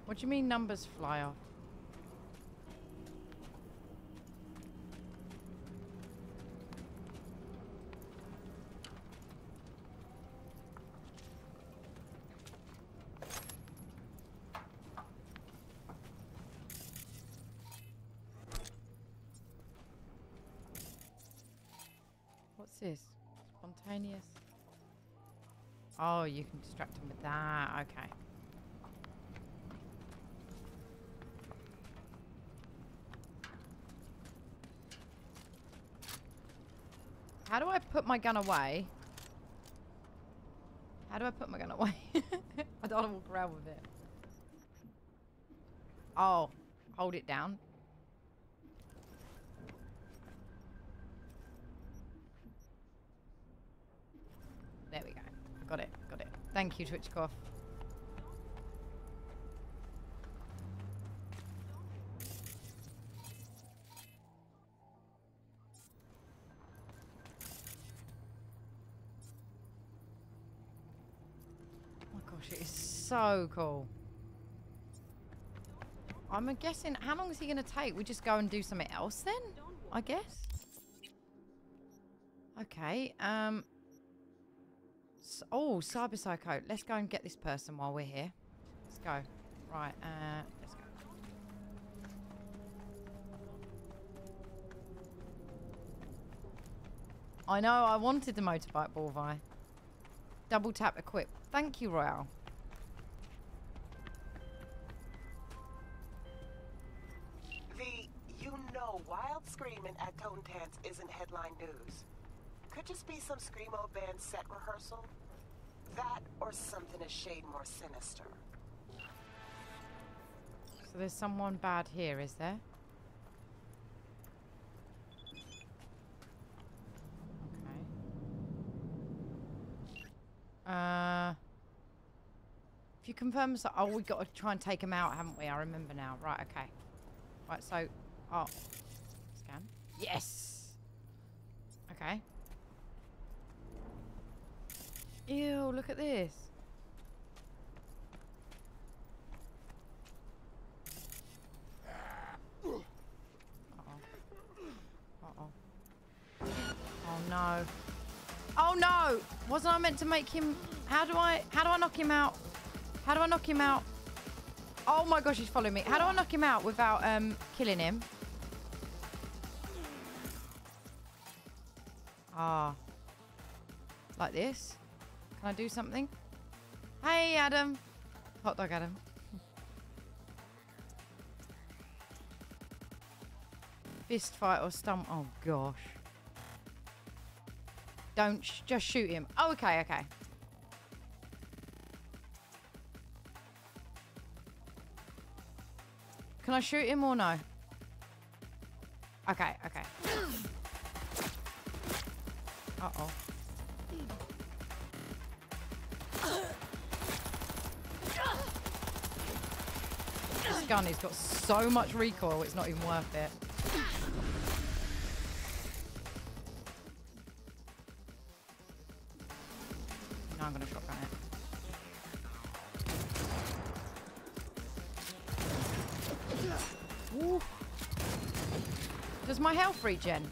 What do you mean numbers fly off? What's this? Spontaneous. Oh, you can distract him with that. Okay. How do I put my gun away? How do I put my gun away? I don't want to walk around with it. Oh, hold it down. There we go. Got it. Got it. Thank you, Twitchcoff. So cool. I'm guessing, how long is he going to take? We just go and do something else then, I guess. Okay. Um. So, oh, Cyberpsycho. Let's go and get this person while we're here. Let's go. Right. Uh, let's go. I know. I wanted the motorbike, Borvi. Double tap equip. Thank you, Royale. whole wild screaming at Totentanz isn't headline news. Could just be some screamo band set rehearsal. That or something a shade more sinister. So there's someone bad here, is there? Okay. Uh... If you confirm... So oh, we've got to try and take him out, haven't we? I remember now. Right, okay. Right, so... Oh. Scan. Yes! Okay. Ew, look at this. Uh-oh. Uh-oh. Oh, no. Oh, no! Wasn't I meant to make him... How do I... How do I knock him out? How do I knock him out? Oh, my gosh, he's following me. How do I knock him out without um killing him? Ah. Like this? Can I do something? Hey, Adam. Hot dog, Adam. Fist fight or stump. Oh, gosh. Don't. Sh just shoot him. Oh, okay, okay. Can I shoot him or no? Okay, okay. Uh-oh. This gun has got so much recoil, it's not even worth it. Now I'm going to shotgun it. Ooh. Does my health regen?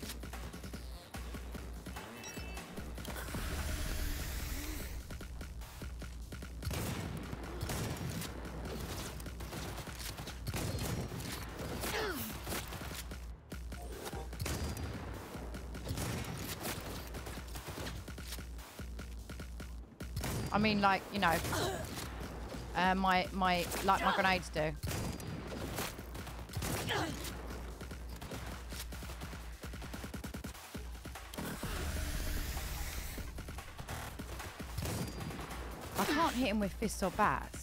I mean, like, you know, uh, my, my, like my grenades do. I can't hit him with fists or bats.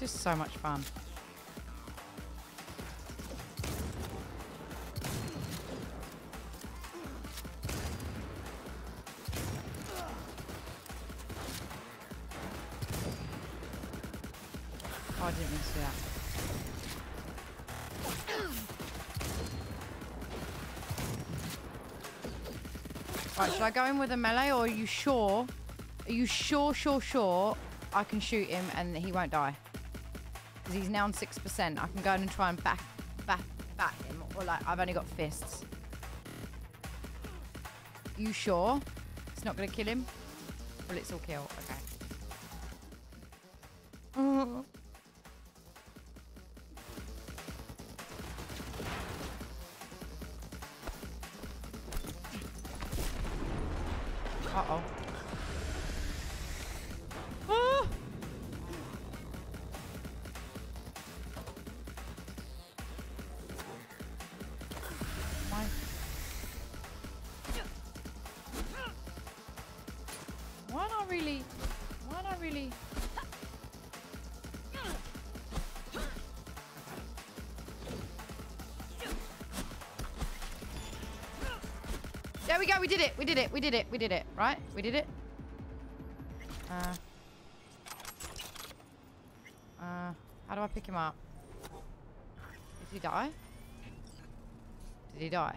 This is so much fun. Oh, I didn't mean to see that. Right, should I go in with a melee, or are you sure? Are you sure, sure, sure I can shoot him and he won't die? He's now on six percent. I can go in and try and back, back, back him. Or, like, I've only got fists. You sure? It's not going to kill him? Bullets will kill. Okay. Oh. Uh-oh. we go. We did it. We did it. We did it. We did it. Right? We did it. Uh. Uh. How do I pick him up? Did he die? Did he die?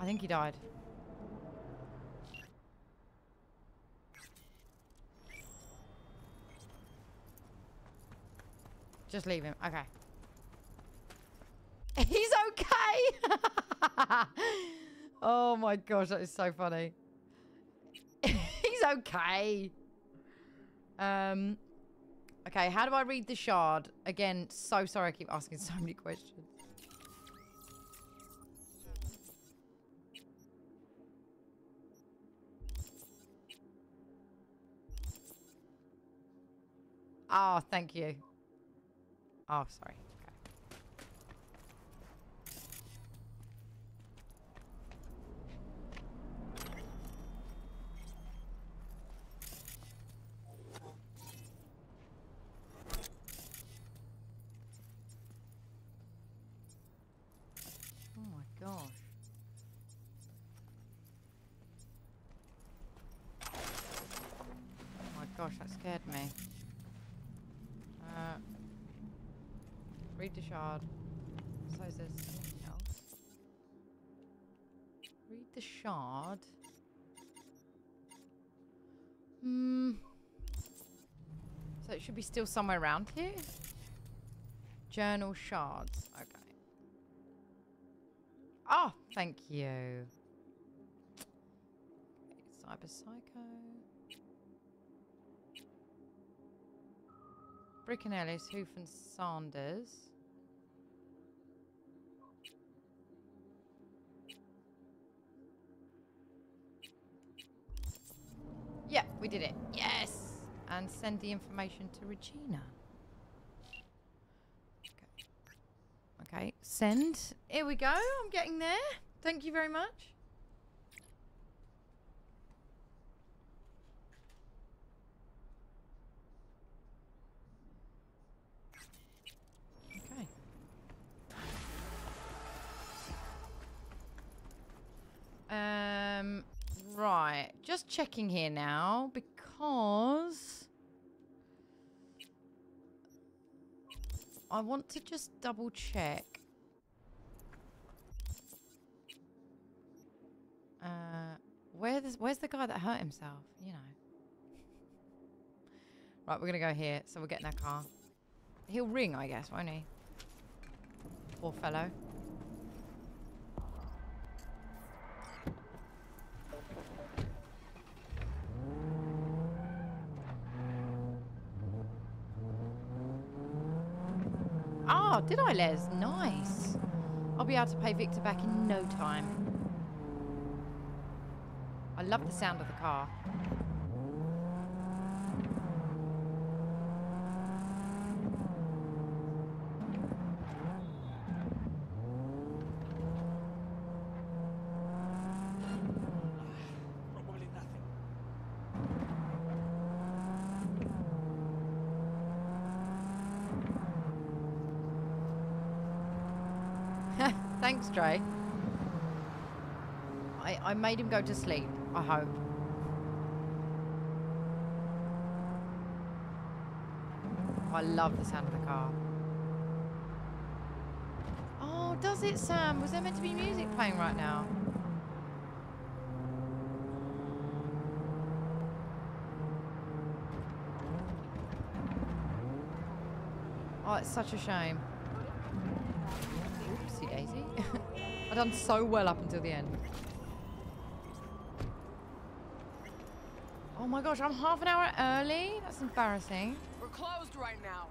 I think he died. Just leave him. Okay. He's okay! Oh my gosh, that is so funny. He's okay. Um, okay, how do I read the shard? Again, so sorry I keep asking so many questions. Oh, thank you. Oh, sorry. Gosh, that scared me. Uh, read the shard. So is there something else? Read the shard. Hmm. So it should be still somewhere around here. Journal shards. Okay. Oh, thank you. Cyberpsycho. Brick and Ellis, Hoof and Sanders. Yeah, we did it. Yes! And send the information to Regina. Okay. Okay, send. Here we go. I'm getting there. Thank you very much. Um, right. Just checking here now because I want to just double check. Uh, where this, where's the guy that hurt himself? You know. Right, we're going to go here. So we'll get in our car. He'll ring, I guess, won't he? Poor fellow. Did I, Les? Nice. I'll be able to pay Victor back in no time. I love the sound of the car. Thanks, Dre. I, I made him go to sleep, I hope. I love the sound of the car. Oh, does it, Sam? Was there meant to be music playing right now? Oh, it's such a shame. Daisy. I've done so well up until the end. Oh my gosh, I'm half an hour early? That's embarrassing. We're closed right now.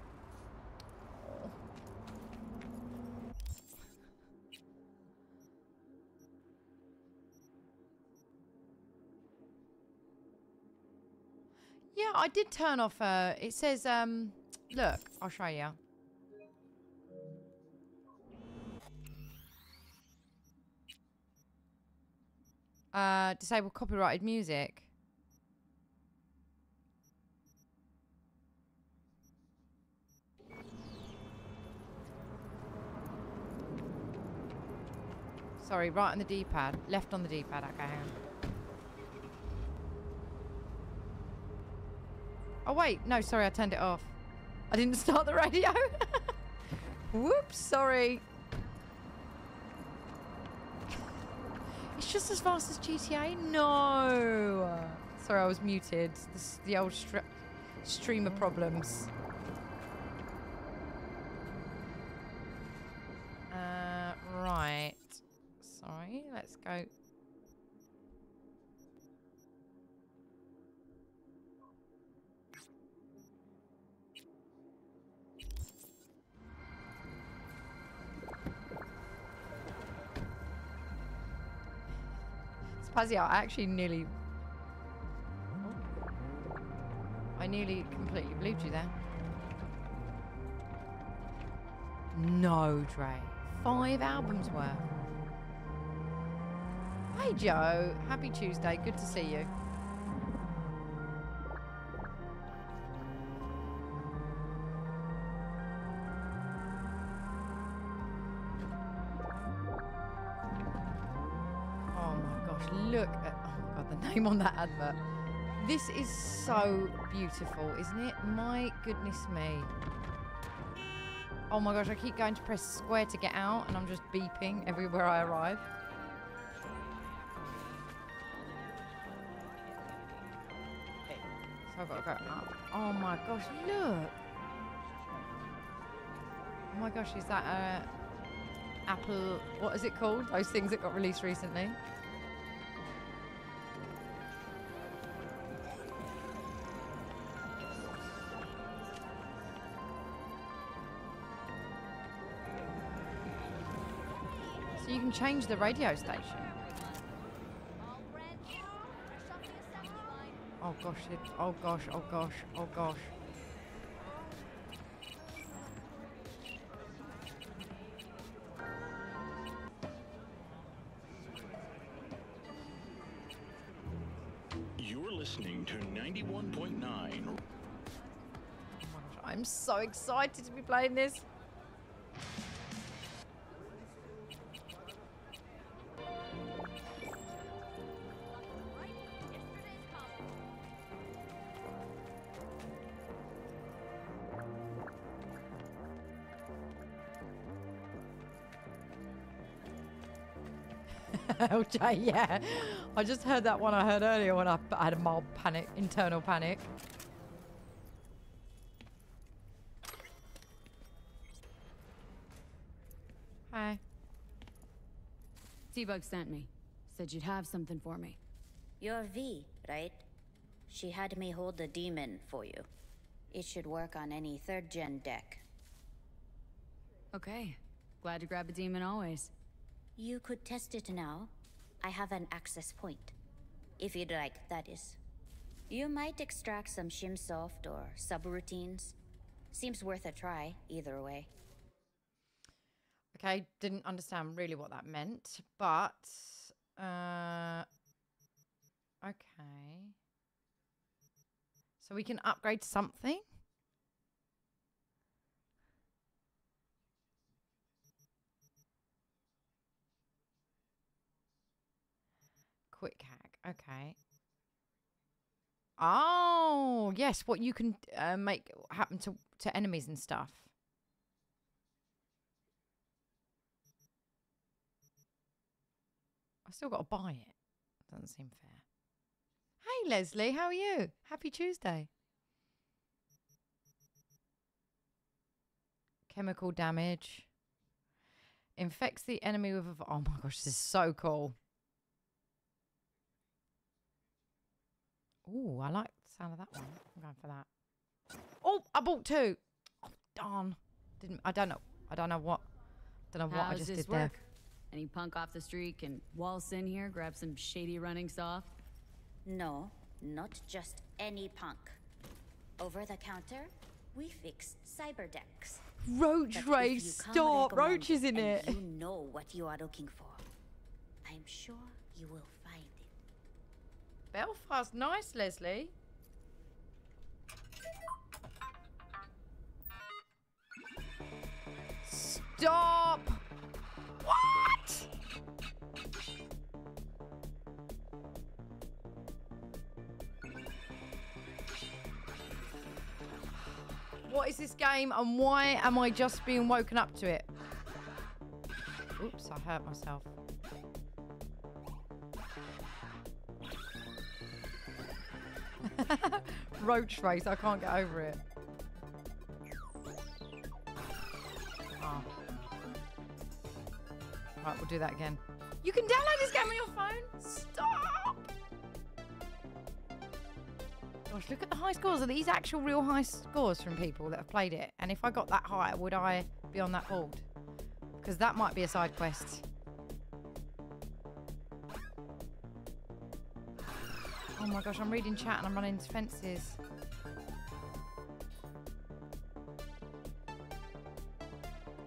Yeah, I did turn off, uh, it says, um, look, I'll show you. Uh, disable copyrighted music. Sorry, right on the D-pad. Left on the D-pad. Okay, hang on. Oh, wait. No, sorry. I turned it off. I didn't start the radio. Whoops. Sorry. It's just as fast as G T A? No. Sorry, I was muted. This is the old stre streamer problems. Uh, right. Sorry. Let's go. Pazia, I actually nearly... I nearly completely believed you there. No, Dre. Five albums worth. Hey, Joe. Happy Tuesday. Good to see you. Look at, oh god, the name on that advert. This is so beautiful, isn't it? My goodness me. Oh my gosh, I keep going to press square to get out and I'm just beeping everywhere I arrive. So I've got to go up. Oh my gosh, look. Oh my gosh, is that a Apple, what is it called? Those things that got released recently. You can change the radio station. Oh gosh, it, oh gosh, oh gosh, oh gosh. You're listening to ninety-one point nine. Oh I'm so excited to be playing this. L J, yeah. I just heard that one I heard earlier when I had a mild panic, internal panic. Hi. T-Bug sent me. Said you'd have something for me. You're V, right? She had me hold the demon for you. It should work on any third-gen deck. Okay. Glad to grab a demon always. You could test it now. I have an access point. If you'd like, that is. You might extract some shimsoft or subroutines. Seems worth a try, either way. Okay, didn't understand really what that meant, but... Uh, okay. So we can upgrade something? Quick hack. Okay. Oh, yes. What you can uh, make happen to, to enemies and stuff. I still got to buy it. Doesn't seem fair. Hey, Leslie. How are you? Happy Tuesday. Chemical damage. Infects the enemy with a... Oh, my gosh. This is so cool. Ooh, I like the sound of that one. I'm going for that. Oh, I bought two. Oh, darn. Didn't I don't know. I don't know what. Don't know what I just did there. How does this work? Any punk off the street can waltz in here, grab some shady running soft? No, not just any punk. Over the counter, we fixed Cyberdecks. Roach rage, stop. Roach is in it. You know what you are looking for. I'm sure you will find it. Belfast, nice, Leslie. Stop! What? What is this game and why am I just being woken up to it? Oops, I hurt myself. Roach race, I can't get over it. Oh. Right, we'll do that again. You can download this game on your phone? Stop! Gosh, look at the high scores. Are these actual real high scores from people that have played it? And if I got that high, would I be on that board? Because that might be a side quest. Oh my gosh, I'm reading chat and I'm running into fences.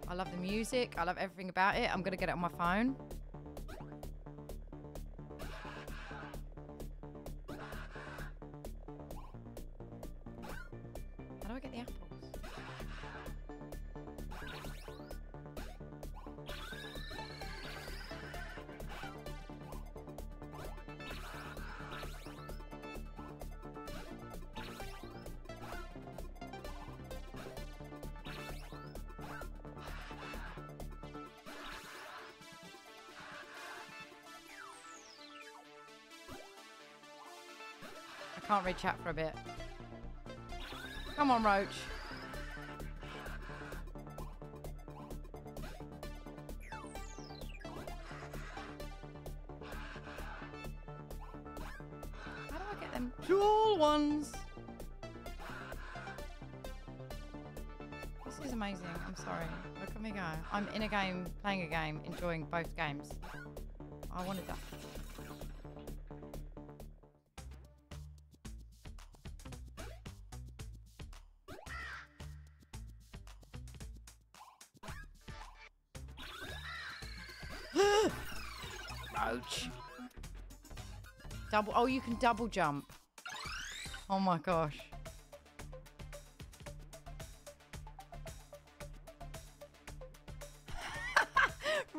I love the music. I love everything about it. I'm going to get it on my phone. How do I get the apples? Can't read chat for a bit. Come on, Roach. How do I get them dual ones? This is amazing. I'm sorry. Look at me go. I'm in a game, playing a game, enjoying both games. I wanted that. Double, oh, you can double jump. Oh my gosh.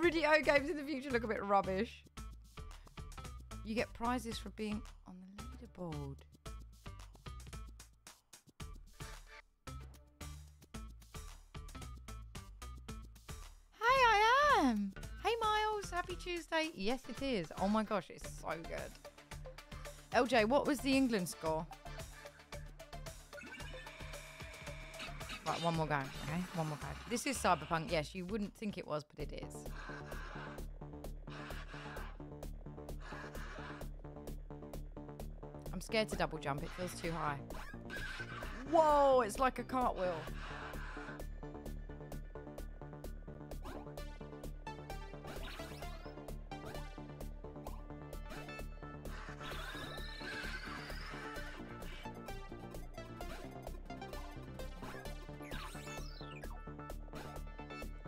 Video games in the future look a bit rubbish. You get prizes for being on the leaderboard. Hey, I am. Hey, Miles. Happy Tuesday. Yes, it is. Oh my gosh, it's so good. L J, what was the England score? Right, one more go. Okay, one more go. This is Cyberpunk. Yes, you wouldn't think it was, but it is. I'm scared to double jump. It feels too high. Whoa, it's like a cartwheel.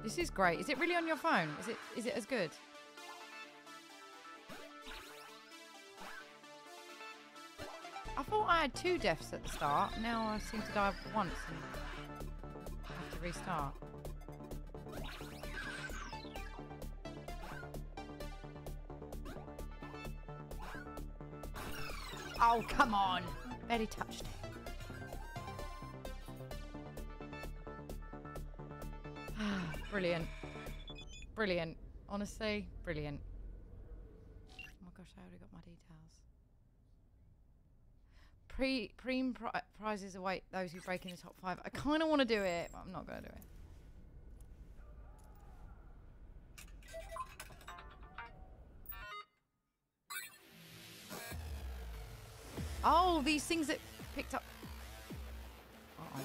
This is great. Is it really on your phone? Is it is it as good? I thought I had two deaths at the start. Now I seem to die once and have to restart. Oh, come on. Barely touched it. Brilliant. Brilliant. Honestly, brilliant. Oh my gosh, I already got my details. Pre Prem pri prizes await those who break in the top five. I kind of want to do it, but I'm not going to do it. Oh, these things that picked up. Uh-oh.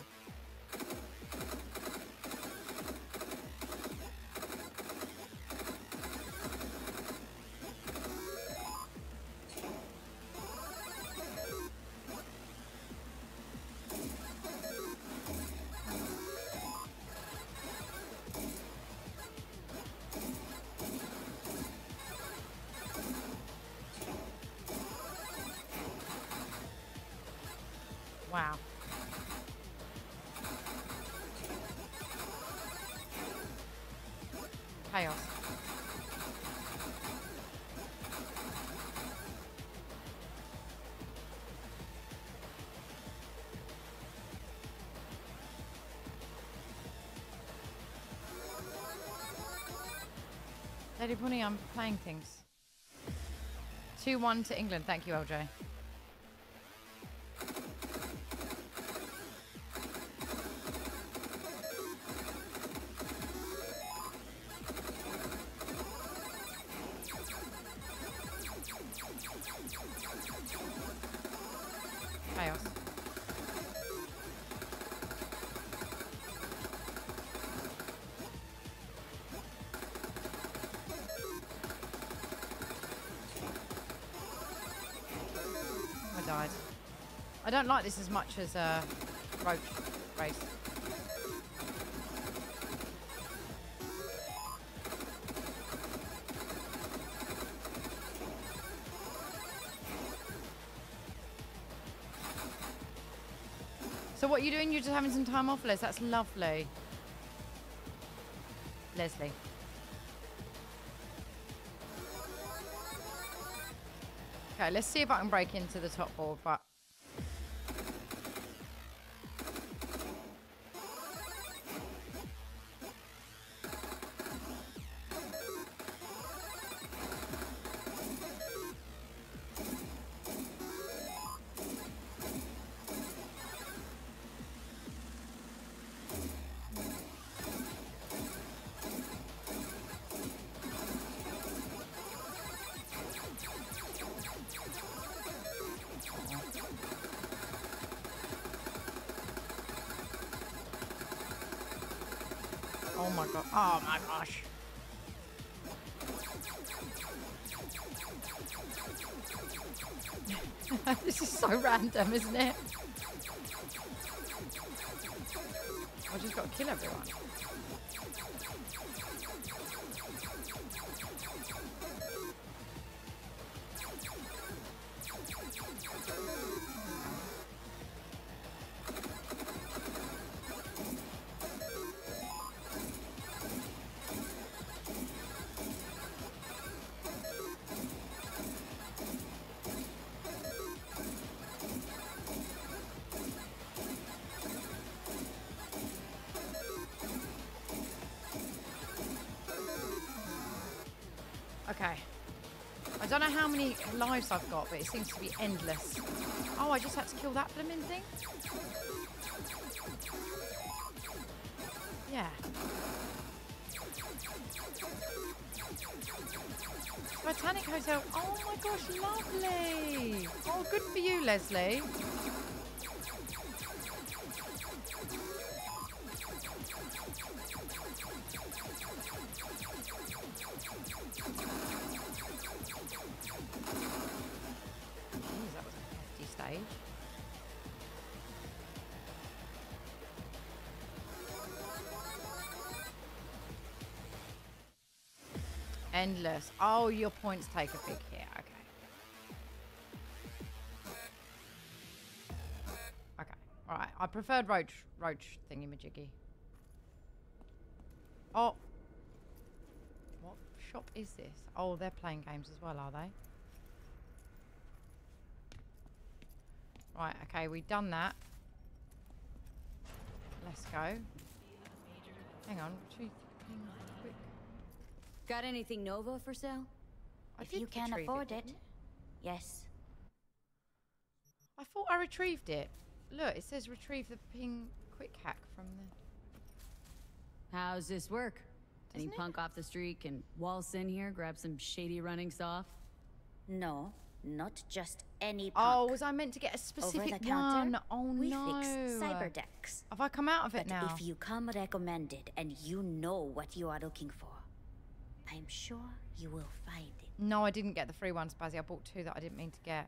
Wow. Chaos. Lady Bunny, I'm playing things. two one to England. Thank you, L J. I don't like this as much as a roach race. So what are you doing? You're just having some time off, Liz. That's lovely. Leslie. Okay, let's see if I can break into the top board, but oh my gosh. This is so random, isn't it? I just got to kill everyone. I don't know how many lives I've got, but it seems to be endless. Oh, I just had to kill that blooming thing? Yeah. Titanic Hotel. Oh my gosh, lovely. Oh, good for you, Leslie. Endless. Oh, your points take a big hit. Okay. Okay. All right. I preferred roach, roach thingy-majiggy. Oh. What shop is this? Oh, they're playing games as well, are they? Right. Okay. We've done that. Let's go. Hang on. Two, Got anything Nova for sale? I if you can afford it, it, yes. I thought I retrieved it. Look, it says retrieve the ping quick hack from the... How's this work? Doesn't Any it? punk off the street can waltz in here, grab some shady running off? No, not just any punk. Oh, was I meant to get a specific counter, one? Oh we no. We fix Cyberdecks. Have I come out of it but now? If you come recommended and you know what you are looking for, I'm sure you will find it. No, I didn't get the free ones, Bazzy. I bought two that I didn't mean to get.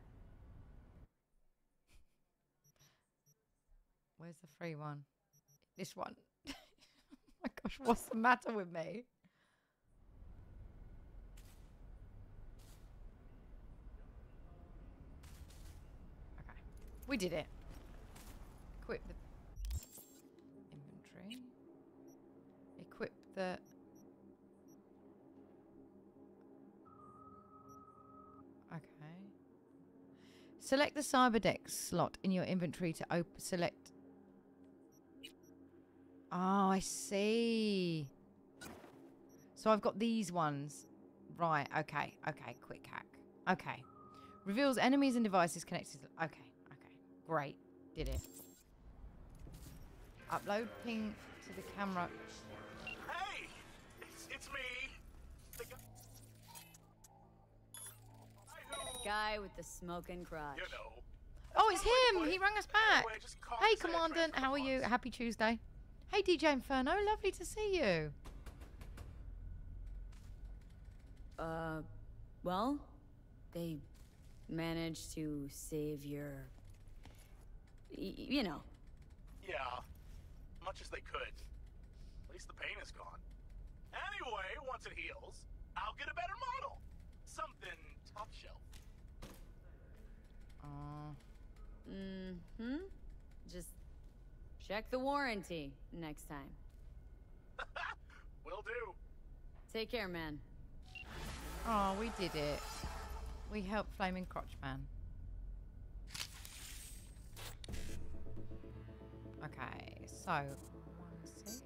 Where's the free one? This one. Oh my gosh, what's the matter with me? Okay, we did it. Equip the inventory. Equip the... Select the Cyberdeck slot in your inventory to op select. Oh, I see. So I've got these ones. Right, okay, okay, quick hack. Okay. Reveals enemies and devices connected. Okay, okay. Great. Did it. Upload ping to the camera. Hey! It's, it's me! The guy, who... guy with the smoking crotch. You know. Oh, it's him! He rang us back! Hey, Commandant, how are you? Happy Tuesday. Hey, D J Inferno, lovely to see you. Uh, well, they managed to save your... Y you know. Yeah, much as they could. At least the pain is gone. Anyway, once it heals, I'll get a better model. Something top shelf. Uh... Mm-hmm. Just check the warranty next time. Will do. Take care, man. Oh, we did it. We helped Flaming Crotch Man. Okay, so one sec.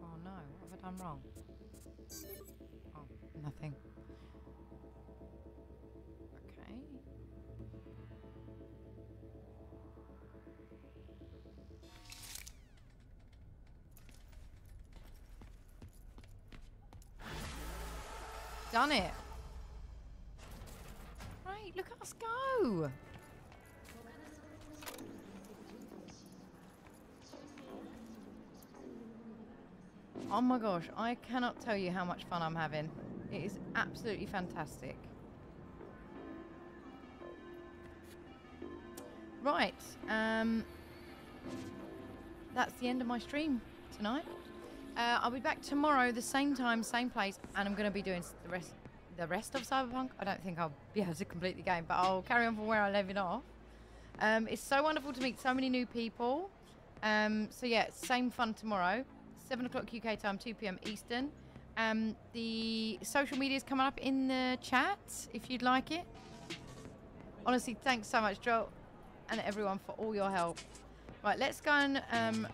Oh no, what have I done wrong? Oh, nothing. Okay. Done it. Right, look at us go. Oh my gosh, I cannot tell you how much fun I'm having. It is absolutely fantastic. Right, um, that's the end of my stream tonight. Uh, I'll be back tomorrow, the same time, same place, and I'm going to be doing the rest the rest of Cyberpunk. I don't think I'll be able to complete the game, but I'll carry on from where I left it off. Um, it's so wonderful to meet so many new people. Um, so yeah, same fun tomorrow, seven o'clock U K time, two P M Eastern. Um, the social media is coming up in the chat, if you'd like it. Honestly, thanks so much, Joel, and everyone for all your help. Right, let's go and... Um,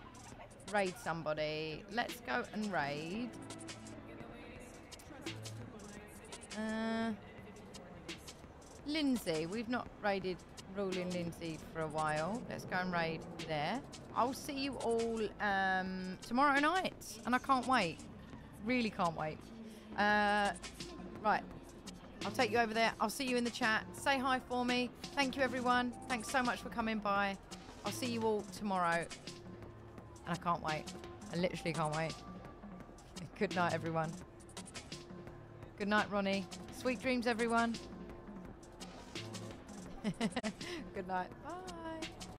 raid somebody. Let's go and raid. Uh, Lindsay. We've not raided Ruling Lindsay for a while. Let's go and raid there. I'll see you all um, tomorrow night. And I can't wait. Really can't wait. Uh, right. I'll take you over there. I'll see you in the chat. Say hi for me. Thank you, everyone. Thanks so much for coming by. I'll see you all tomorrow. And I can't wait. I literally can't wait. Good night, everyone. Good night, Ronnie. Sweet dreams, everyone. Good night. Bye.